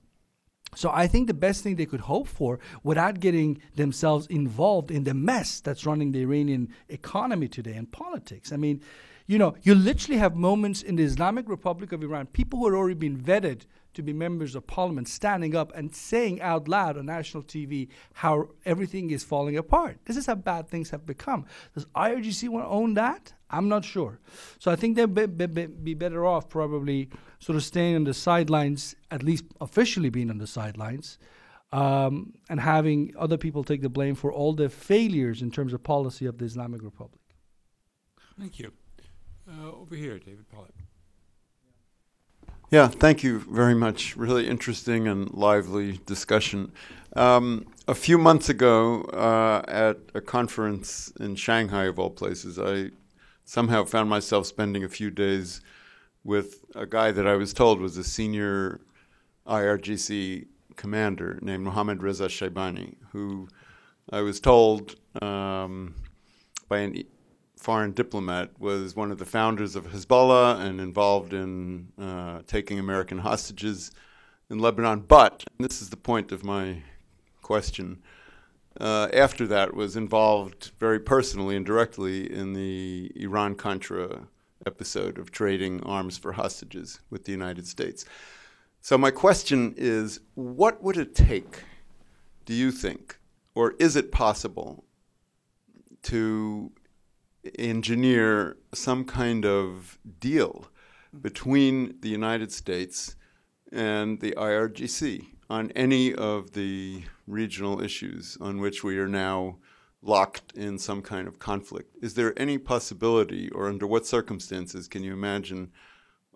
So I think the best thing they could hope for without getting themselves involved in the mess that's running the Iranian economy today and politics. I mean, you know, you literally have moments in the Islamic Republic of Iran, people who had already been vetted to be members of parliament standing up and saying out loud on national TV how everything is falling apart. This is how bad things have become. Does IRGC want to own that? I'm not sure. So I think they'd be better off probably sort of staying on the sidelines, at least officially being on the sidelines, and having other people take the blame for all the failures in terms of policy of the Islamic Republic. Thank you. Over here, David Pollard. Yeah, thank you very much. Really interesting and lively discussion. A few months ago, at a conference in Shanghai, of all places, I somehow found myself spending a few days with a guy that I was told was a senior IRGC commander named Mohammad Reza Shaybani, who I was told by an foreign diplomat, was one of the founders of Hezbollah and involved in taking American hostages in Lebanon. But, and this is the point of my question, after that was involved very personally and directly in the Iran-Contra episode of trading arms for hostages with the United States. So my question is, what would it take, do you think, or is it possible to engineer some kind of deal between the United States and the IRGC on any of the regional issues on which we are now locked in some kind of conflict? Is there any possibility, or under what circumstances can you imagine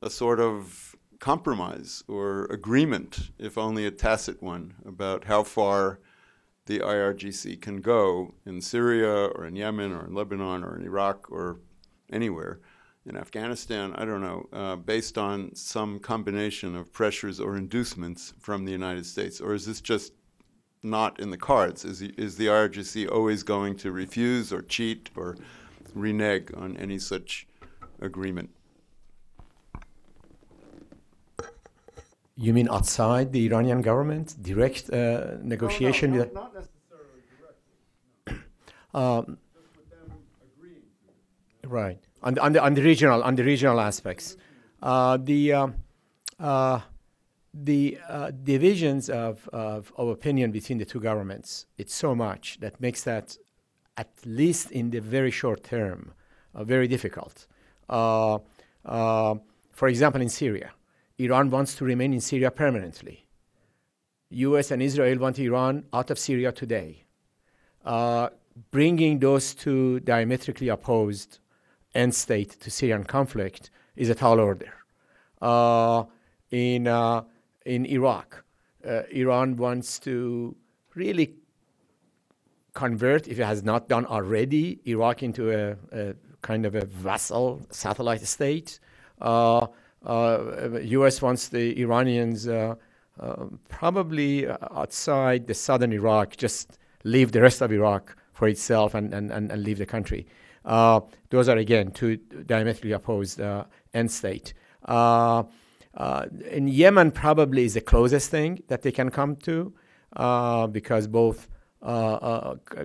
a sort of compromise or agreement, if only a tacit one, about how far the IRGC can go in Syria or in Yemen or in Lebanon or in Iraq or anywhere, in Afghanistan, I don't know, based on some combination of pressures or inducements from the United States? Or is this just not in the cards? Is the IRGC always going to refuse or cheat or renege on any such agreement? You mean outside the Iranian government, direct negotiation? No, not necessarily directly. No. Just with them agreeing to it. Right. On the regional aspects, the divisions of opinion between the two governments, it's so much that makes that, at least in the very short term, very difficult. For example, in Syria. Iran wants to remain in Syria permanently. U.S. and Israel want Iran out of Syria today. Bringing those two diametrically opposed end state to Syrian conflict is a tall order. In Iraq, Iran wants to really convert, if it has not done already, Iraq into a kind of a vassal satellite state. U.S. wants the Iranians probably outside the southern Iraq, just leave the rest of Iraq for itself and leave the country. Those are, again, two diametrically opposed end state. In Yemen probably is the closest thing that they can come to because both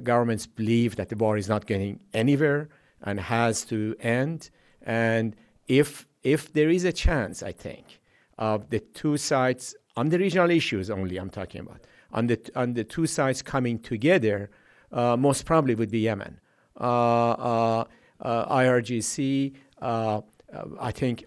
governments believe that the war is not getting anywhere and has to end. And if there is a chance, I think, of the two sides, on the regional issues only I'm talking about, on the two sides coming together, most probably would be Yemen. IRGC, I think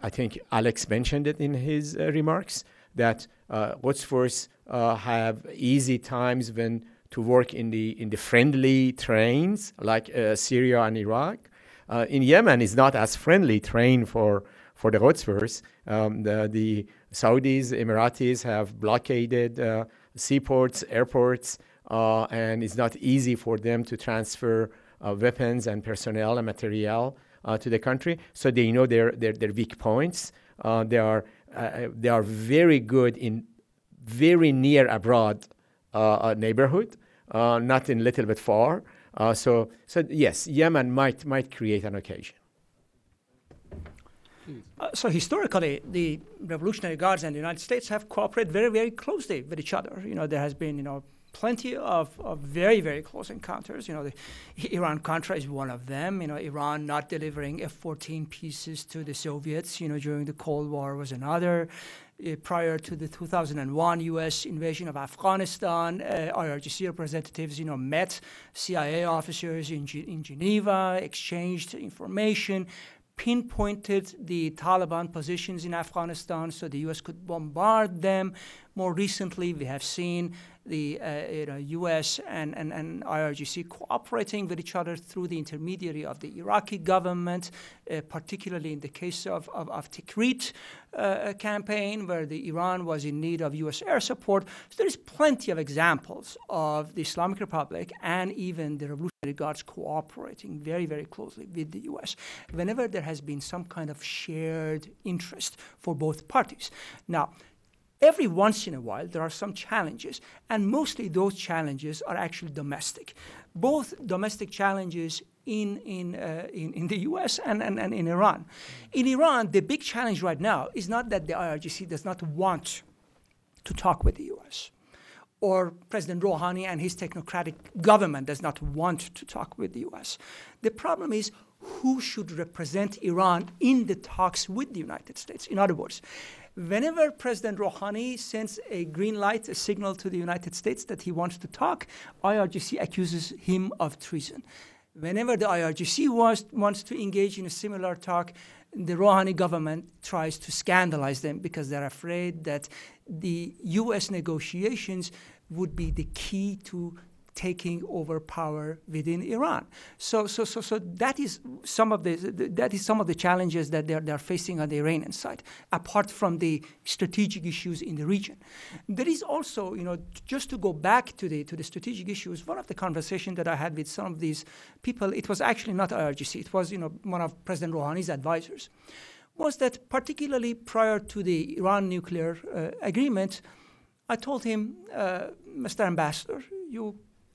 Alex mentioned it in his remarks, that Quds Force have easy times when to work in the friendly terrains, like Syria and Iraq. In Yemen, it's not as friendly terrain for the Quds Force. The Saudis, Emiratis have blockaded seaports, airports, and it's not easy for them to transfer weapons and personnel and materiel to the country. So they know their weak points. They are very good in very near abroad neighborhood, not in little bit far. So yes, Yemen might create an occasion. So historically, the Revolutionary Guards and the United States have cooperated very, very closely with each other. You know, there has been, you know, plenty of very, very close encounters. You know, the Iran-Contra is one of them. You know, Iran not delivering F-14 pieces to the Soviets, you know, during the Cold War was another. Prior to the 2001 U.S. invasion of Afghanistan, IRGC representatives, you know, met CIA officers in Geneva, exchanged information, pinpointed the Taliban positions in Afghanistan so the U.S. could bombard them. More recently, we have seen the you know, U.S. and IRGC cooperating with each other through the intermediary of the Iraqi government, particularly in the case of Tikrit campaign, where the Iran was in need of U.S. air support. So there is plenty of examples of the Islamic Republic and even the Revolutionary Guards cooperating very, very closely with the U.S. whenever there has been some kind of shared interest for both parties. Now, every once in a while, there are some challenges, and mostly those challenges are actually domestic. Both domestic challenges in the US and in Iran. In Iran, the big challenge right now is not that the IRGC does not want to talk with the US, or President Rouhani and his technocratic government does not want to talk with the US. The problem is who should represent Iran in the talks with the United States. In other words, whenever President Rouhani sends a green light, a signal to the United States that he wants to talk, IRGC accuses him of treason. Whenever the IRGC wants to engage in a similar talk, the Rouhani government tries to scandalize them because they're afraid that the U.S. negotiations would be the key to taking over power within Iran. So that is some of the challenges that they're facing on the Iranian side, apart from the strategic issues in the region. There is also, you know, just to go back to the strategic issues, one of the conversations that I had with some of these people, it was actually not IRGC, it was, you know, one of President Rouhani's advisors, was that particularly prior to the Iran nuclear agreement, I told him, Mr. Ambassador, you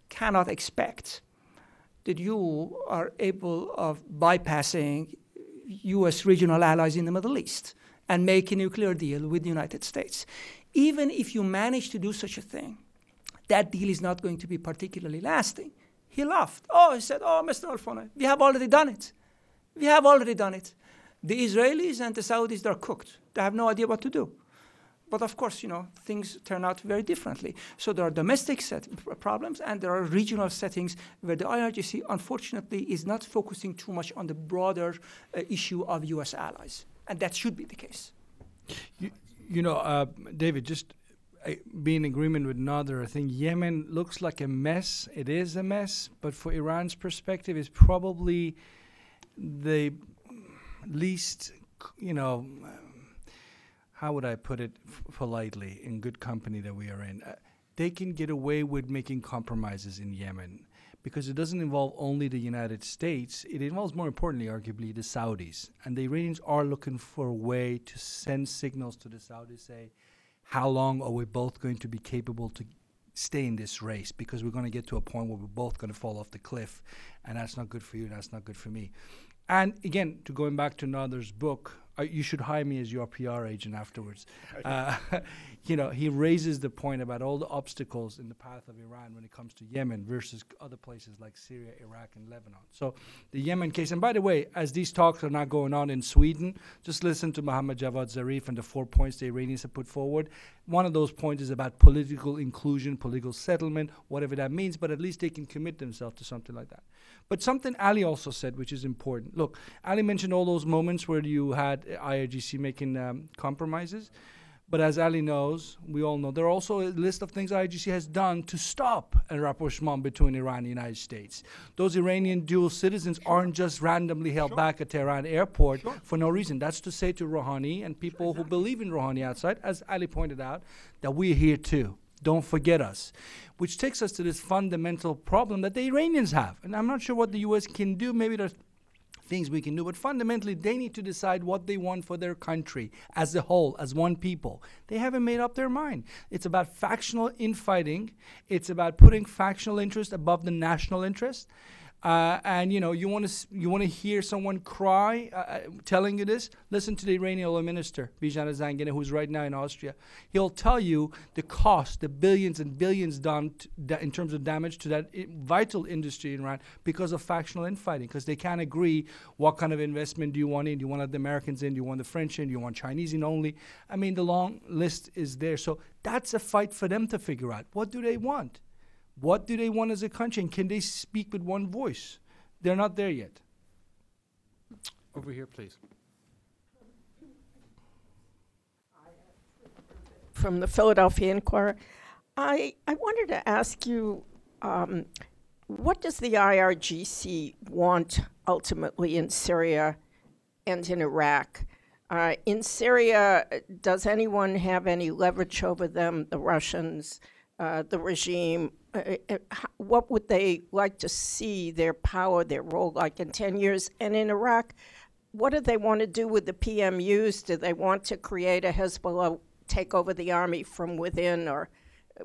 cannot expect that you are able of bypassing U.S. regional allies in the Middle East and make a nuclear deal with the United States. Even if you manage to do such a thing, that deal is not going to be particularly lasting. He laughed. Oh, he said, oh, Mr. Alfona, we have already done it. We have already done it. The Israelis and the Saudis, they're cooked. They have no idea what to do. But of course, you know, things turn out very differently. So there are domestic problems and there are regional settings where the IRGC, unfortunately, is not focusing too much on the broader issue of U.S. allies. And that should be the case. You know, David, just being in agreement with Nader, I think Yemen looks like a mess. It is a mess. But for Iran's perspective, it's probably the least, you know, how would I put it politely, in good company that we are in, they can get away with making compromises in Yemen because it doesn't involve only the United States. It involves, more importantly, arguably, the Saudis. And the Iranians are looking for a way to send signals to the Saudis, say, how long are we both going to be capable to stay in this race? Because we're going to get to a point where we're both going to fall off the cliff, and that's not good for you, and that's not good for me. And again, to going back to Nader's book, you should hire me as your PR agent afterwards. You know, he raises the point about all the obstacles in the path of Iran when it comes to Yemen versus other places like Syria, Iraq, and Lebanon. So the Yemen case, and by the way, as these talks are now going on in Sweden, just listen to Mohammad Javad Zarif and the 4 points the Iranians have put forward. One of those points is about political inclusion, political settlement, whatever that means, but at least they can commit themselves to something like that. But something Ali also said, which is important. Look, Ali mentioned all those moments where you had IRGC making compromises. But as Ali knows, we all know, there are also a list of things IRGC has done to stop a rapprochement between Iran and the United States. Those Iranian dual citizens aren't just randomly held back at Tehran airport for no reason. That's to say to Rouhani and people who believe in Rouhani outside, as Ali pointed out, that we're here too. Don't forget us. Which takes us to this fundamental problem that the Iranians have. And I'm not sure what the U.S. can do. Maybe there's things we can do, but fundamentally they need to decide what they want for their country as a whole, as one people. They haven't made up their mind. It's about factional infighting. It's about putting factional interest above the national interest. And you know, you want to hear someone cry telling you this? Listen to the Iranian oil minister, Bijan Zanganeh, who's right now in Austria. He'll tell you the cost, the billions and billions done in terms of damage to that vital industry in Iran because of factional infighting, because they can't agree what kind of investment do you want in? Do you want the Americans in? Do you want the French in? Do you want Chinese in only? I mean, the long list is there. So that's a fight for them to figure out. What do they want? What do they want as a country, and can they speak with one voice? They're not there yet. Over here, please. From the Philadelphia Inquirer. I wanted to ask you, what does the IRGC want ultimately in Syria and in Iraq? In Syria, does anyone have any leverage over them, the Russians, the regime? What would they like to see their power, their role like in 10 years? And in Iraq, what do they want to do with the PMUs? Do they want to create a Hezbollah, take over the army from within? Or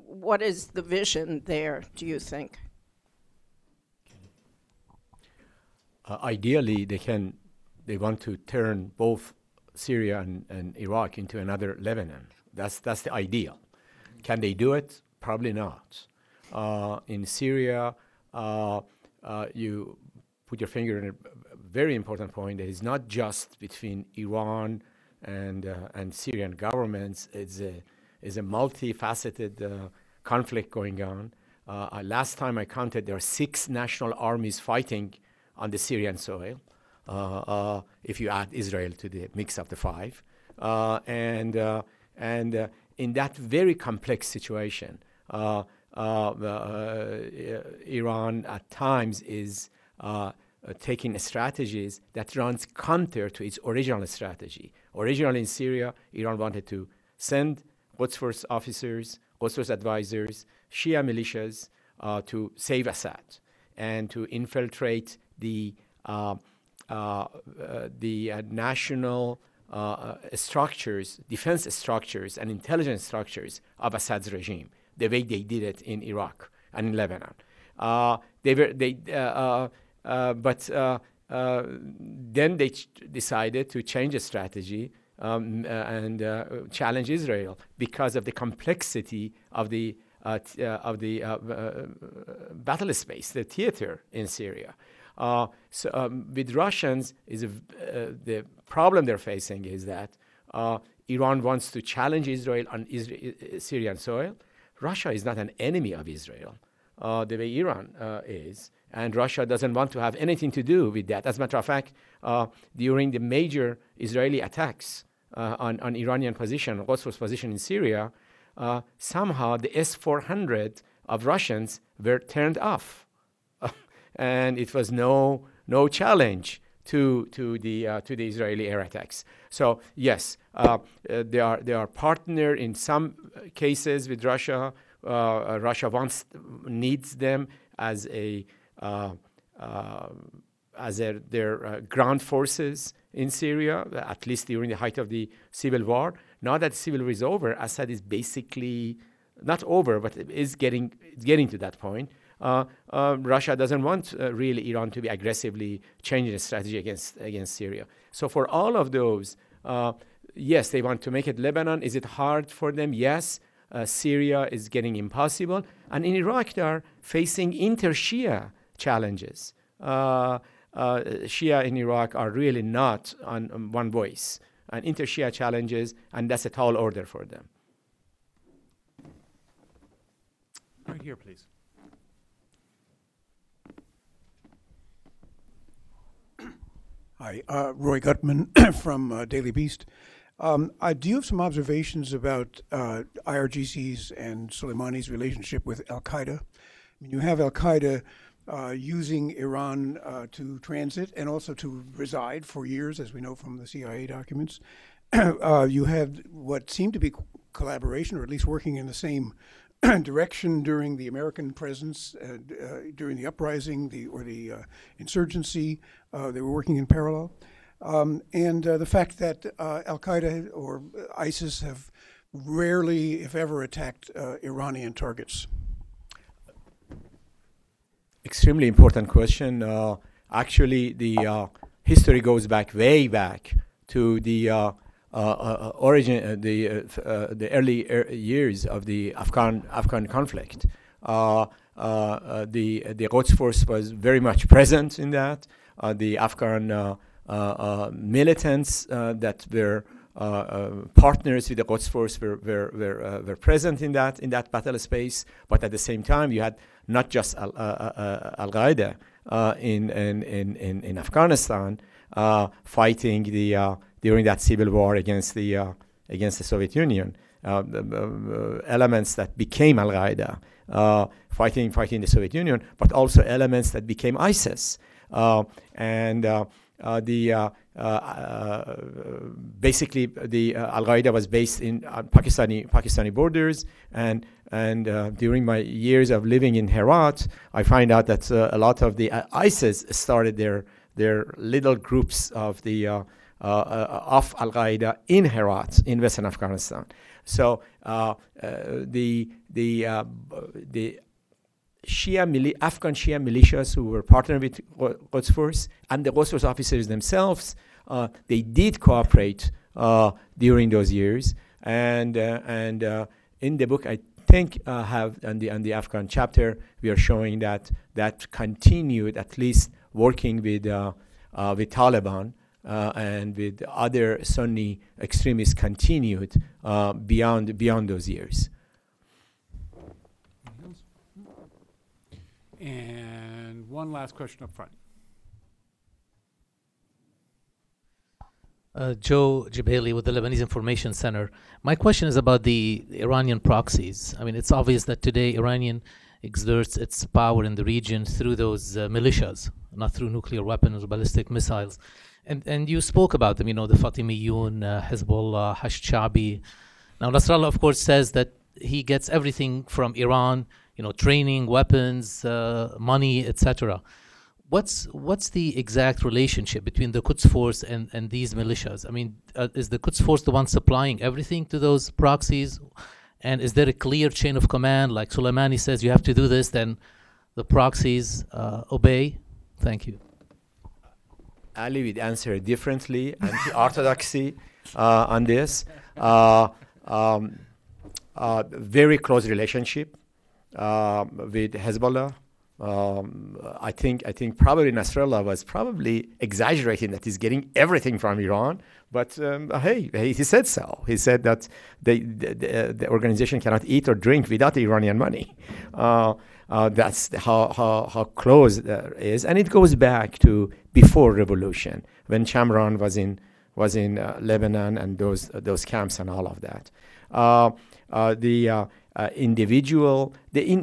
what is the vision there, do you think? Ideally, they want to turn both Syria and Iraq into another Lebanon. That's the ideal. Can they do it? Probably not. In Syria, you put your finger on a very important point. That is not just between Iran and Syrian governments. It's a multifaceted conflict going on. Last time I counted, there are 6 national armies fighting on the Syrian soil, if you add Israel to the mix of the 5. And in that very complex situation, Iran at times is taking strategies that runs counter to its original strategy. Originally in Syria, Iran wanted to send Quds Force officers, Quds Force advisors, Shia militias to save Assad and to infiltrate the national structures, defense structures, and intelligence structures of Assad's regime, the way they did it in Iraq and in Lebanon. Then they decided to change the strategy and challenge Israel because of the complexity of the battle space, the theater in Syria. With Russians, the problem they're facing is that Iran wants to challenge Israel on Syrian soil. Russia is not an enemy of Israel the way Iran is, and Russia doesn't want to have anything to do with that. As a matter of fact, during the major Israeli attacks on Iranian position, Quds Force position in Syria, somehow the S-400 of Russians were turned off. And it was no challenge to the Israeli air attacks. So yes, they are partner in some cases with Russia. Russia needs them as their ground forces in Syria, at least during the height of the civil war. Now that the civil war is over, Assad is basically not over, but it is getting to that point. Russia doesn't want really Iran to be aggressively changing its strategy against Syria. So for all of those, yes, they want to make it Lebanon. Is it hard for them? Yes. Syria is getting impossible. And in Iraq, they are facing inter-Shia challenges. Shia in Iraq are really not on one voice. And inter-Shia challenges, and that's a tall order for them. Right here, please. Hi, Roy Gutman from Daily Beast. Do you have some observations about IRGC's and Soleimani's relationship with al-Qaeda? I mean, you have al-Qaeda using Iran to transit and also to reside for years, as we know from the CIA documents. You had what seemed to be collaboration, or at least working in the same direction during the American presence, during the uprising, or the insurgency. They were working in parallel. The fact that al-Qaeda or ISIS have rarely, if ever, attacked Iranian targets. Extremely important question. Actually, the history goes back, way back to the origin, the early years of the Afghan conflict. The Quds Force was very much present in that. The Afghan militants that were partners with the Quds Force were present in that battle space. But at the same time, you had not just Al-Qaeda in Afghanistan fighting the during that civil war against the Soviet Union, elements that became Al-Qaeda fighting the Soviet Union, but also elements that became ISIS. Basically, the Al-Qaeda was based in Pakistani borders, and during my years of living in Herat, I find out that a lot of the ISIS started their little groups of Al-Qaeda in Herat, in Western Afghanistan. So the Afghan Shia militias who were partnered with Quds Force and the Quds Force officers themselves, they did cooperate during those years. And in the book, I think on the Afghan chapter, we are showing that that continued, at least working with Taliban and with other Sunni extremists, continued beyond those years. And one last question up front. Joe Jabali with the Lebanese Information Center. My question is about the Iranian proxies. I mean, it's obvious that today Iranian exerts its power in the region through those militias, not through nuclear weapons or ballistic missiles. And you spoke about them, you know, the Fatimiyun, Hezbollah, Hashd-Sha'bi. Now, Nasrallah, of course, says that he gets everything from Iran, you know, training, weapons, money, etc. What's the exact relationship between the Quds Force and these militias? I mean, is the Quds Force the one supplying everything to those proxies? And is there a clear chain of command? Like Soleimani says, you have to do this, then the proxies obey? Thank you. Ali would answer differently, anti-orthodoxy on this. Very close relationship with Hezbollah. I think probably Nasrallah was probably exaggerating that he's getting everything from Iran, but hey, he said so. He said that the organization cannot eat or drink without Iranian money. That's how close that is, and it goes back to before revolution when Chamran was in Lebanon and those camps and all of that. In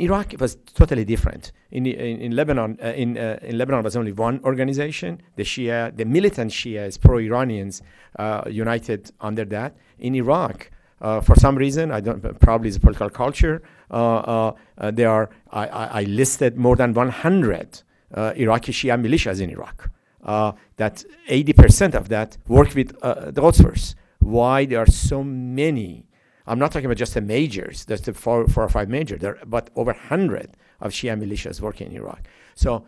Iraq it was totally different. In Lebanon was only one organization, the Shia, the militant Shias, pro-Iranians, united under that. In Iraq, for some reason, probably it's political culture. I listed more than 100 Iraqi Shia militias in Iraq. That 80% of that work with the Quds Force. Why there are so many? I'm not talking about just the majors, that's the four or five majors, but over 100 of Shia militias working in Iraq. So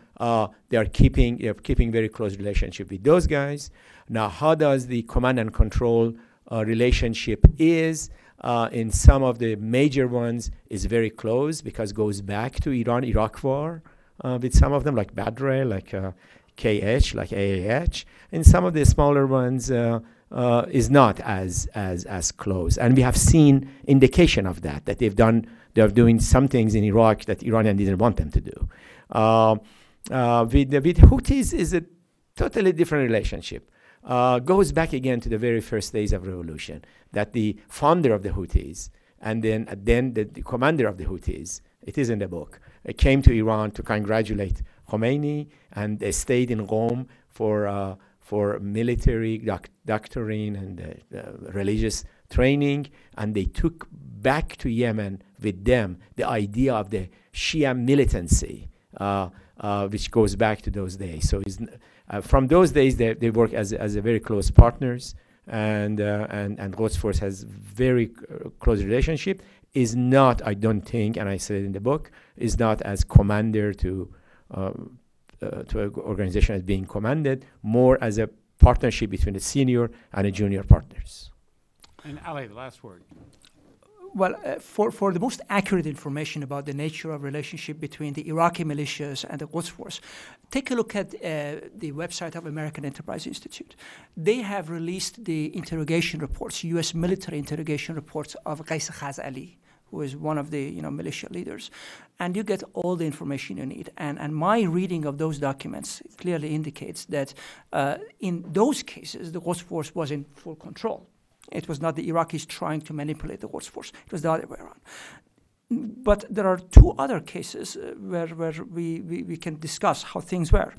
they are keeping very close relationship with those guys. Now, how does the command and control relationship is in some of the major ones is very close because it goes back to Iran-Iraq war with some of them, like Badre, like KH, like AAH, and some of the smaller ones is not as close, and we have seen indication of that. That they are doing some things in Iraq that Iranian didn't want them to do. With Houthis is a totally different relationship. Goes back again to the very first days of revolution. That the founder of the Houthis and then the commander of the Houthis, it is in the book, came to Iran to congratulate Khomeini, and they stayed in Qom for military doctrine and religious training, and they took back to Yemen with them the idea of the Shia militancy, which goes back to those days. So from those days, they work as a very close partners, and Quds Force has very close relationship. Is not, I don't think, and I said in the book, is not as commander to an organization as being commanded, more as a partnership between a senior and a junior partners. And Ali, the last word. Well, for the most accurate information about the nature of relationship between the Iraqi militias and the Quds Force, take a look at the website of American Enterprise Institute. They have released the interrogation reports, U.S. military interrogation reports of Qais Khazali, who is one of the militia leaders, and you get all the information you need. And my reading of those documents clearly indicates that in those cases, the Quds Force was in full control. It was not the Iraqis trying to manipulate the Quds Force. It was the other way around. But there are two other cases where we can discuss how things were.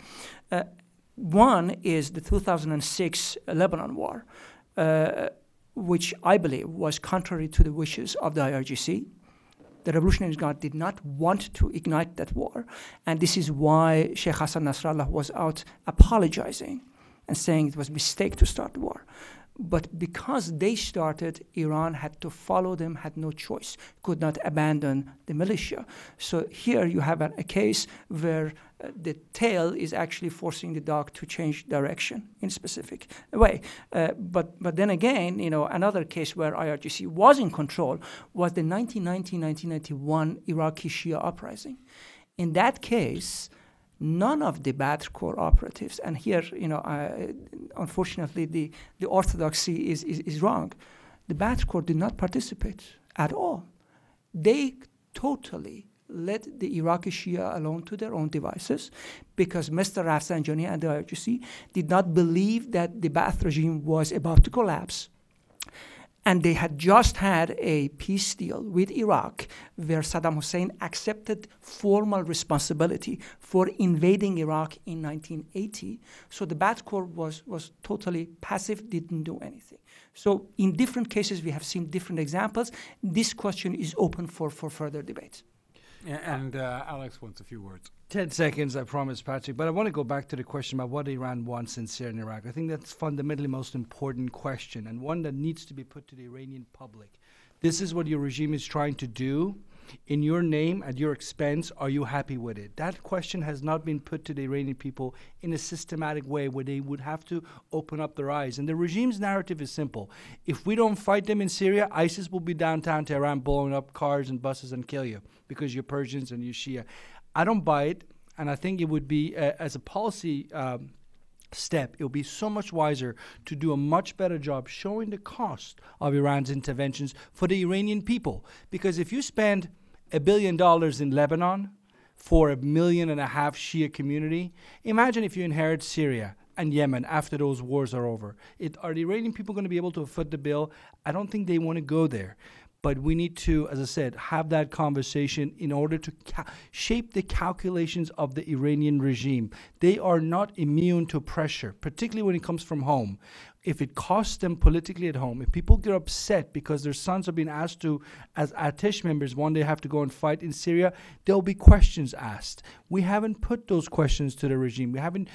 One is the 2006 Lebanon war, which I believe was contrary to the wishes of the IRGC. The Revolutionary Guard did not want to ignite that war, and this is why Sheikh Hassan Nasrallah was out apologizing and saying it was a mistake to start the war. But because they started, Iran had to follow them, had no choice, could not abandon the militia. So here you have a case where the tail is actually forcing the dog to change direction in a specific way. But then again, you know, another case where IRGC was in control was the 1990-1991 Iraqi Shia uprising. In that case, none of the Badr Corps operatives, and here, you know, unfortunately, the orthodoxy is wrong. The Badr Corps did not participate at all. They totally let the Iraqi Shia alone to their own devices because Mr. Rafsanjani and the IRGC did not believe that the Ba'ath regime was about to collapse. And they had just had a peace deal with Iraq where Saddam Hussein accepted formal responsibility for invading Iraq in 1980. So the Ba'ath Corps was totally passive, didn't do anything. So in different cases, we have seen different examples. This question is open for further debate. And Alex wants a few words. 10 seconds, I promise, Patrick. But I want to go back to the question about what Iran wants in Syria and Iraq. I think that's fundamentally the most important question and one that needs to be put to the Iranian public. This is what your regime is trying to do. In your name, at your expense, are you happy with it? That question has not been put to the Iranian people in a systematic way where they would have to open up their eyes. And the regime's narrative is simple. If we don't fight them in Syria, ISIS will be downtown Tehran blowing up cars and buses and kill you because you're Persians and you're Shia. I don't buy it, and I think it would be, as a policy step, it would be so much wiser to do a much better job showing the cost of Iran's interventions for the Iranian people. Because if you spend $1 billion in Lebanon for 1.5 million Shia community, imagine if you inherit Syria and Yemen after those wars are over. Are the Iranian people going to be able to foot the bill? I don't think they want to go there. But we need to, as I said, have that conversation in order to shape the calculations of the Iranian regime. They are not immune to pressure, particularly when it comes from home. If it costs them politically at home, if people get upset because their sons are being asked to, as Artesh members, one day have to go and fight in Syria, there'll be questions asked. We haven't put those questions to the regime. We haven't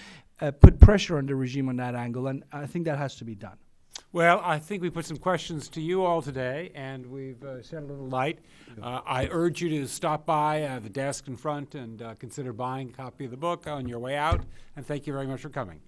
put pressure on the regime on that angle, and I think that has to be done. Well, I think we put some questions to you all today, and we've shed a little light. I urge you to stop by the desk in front and consider buying a copy of the book on your way out. And thank you very much for coming.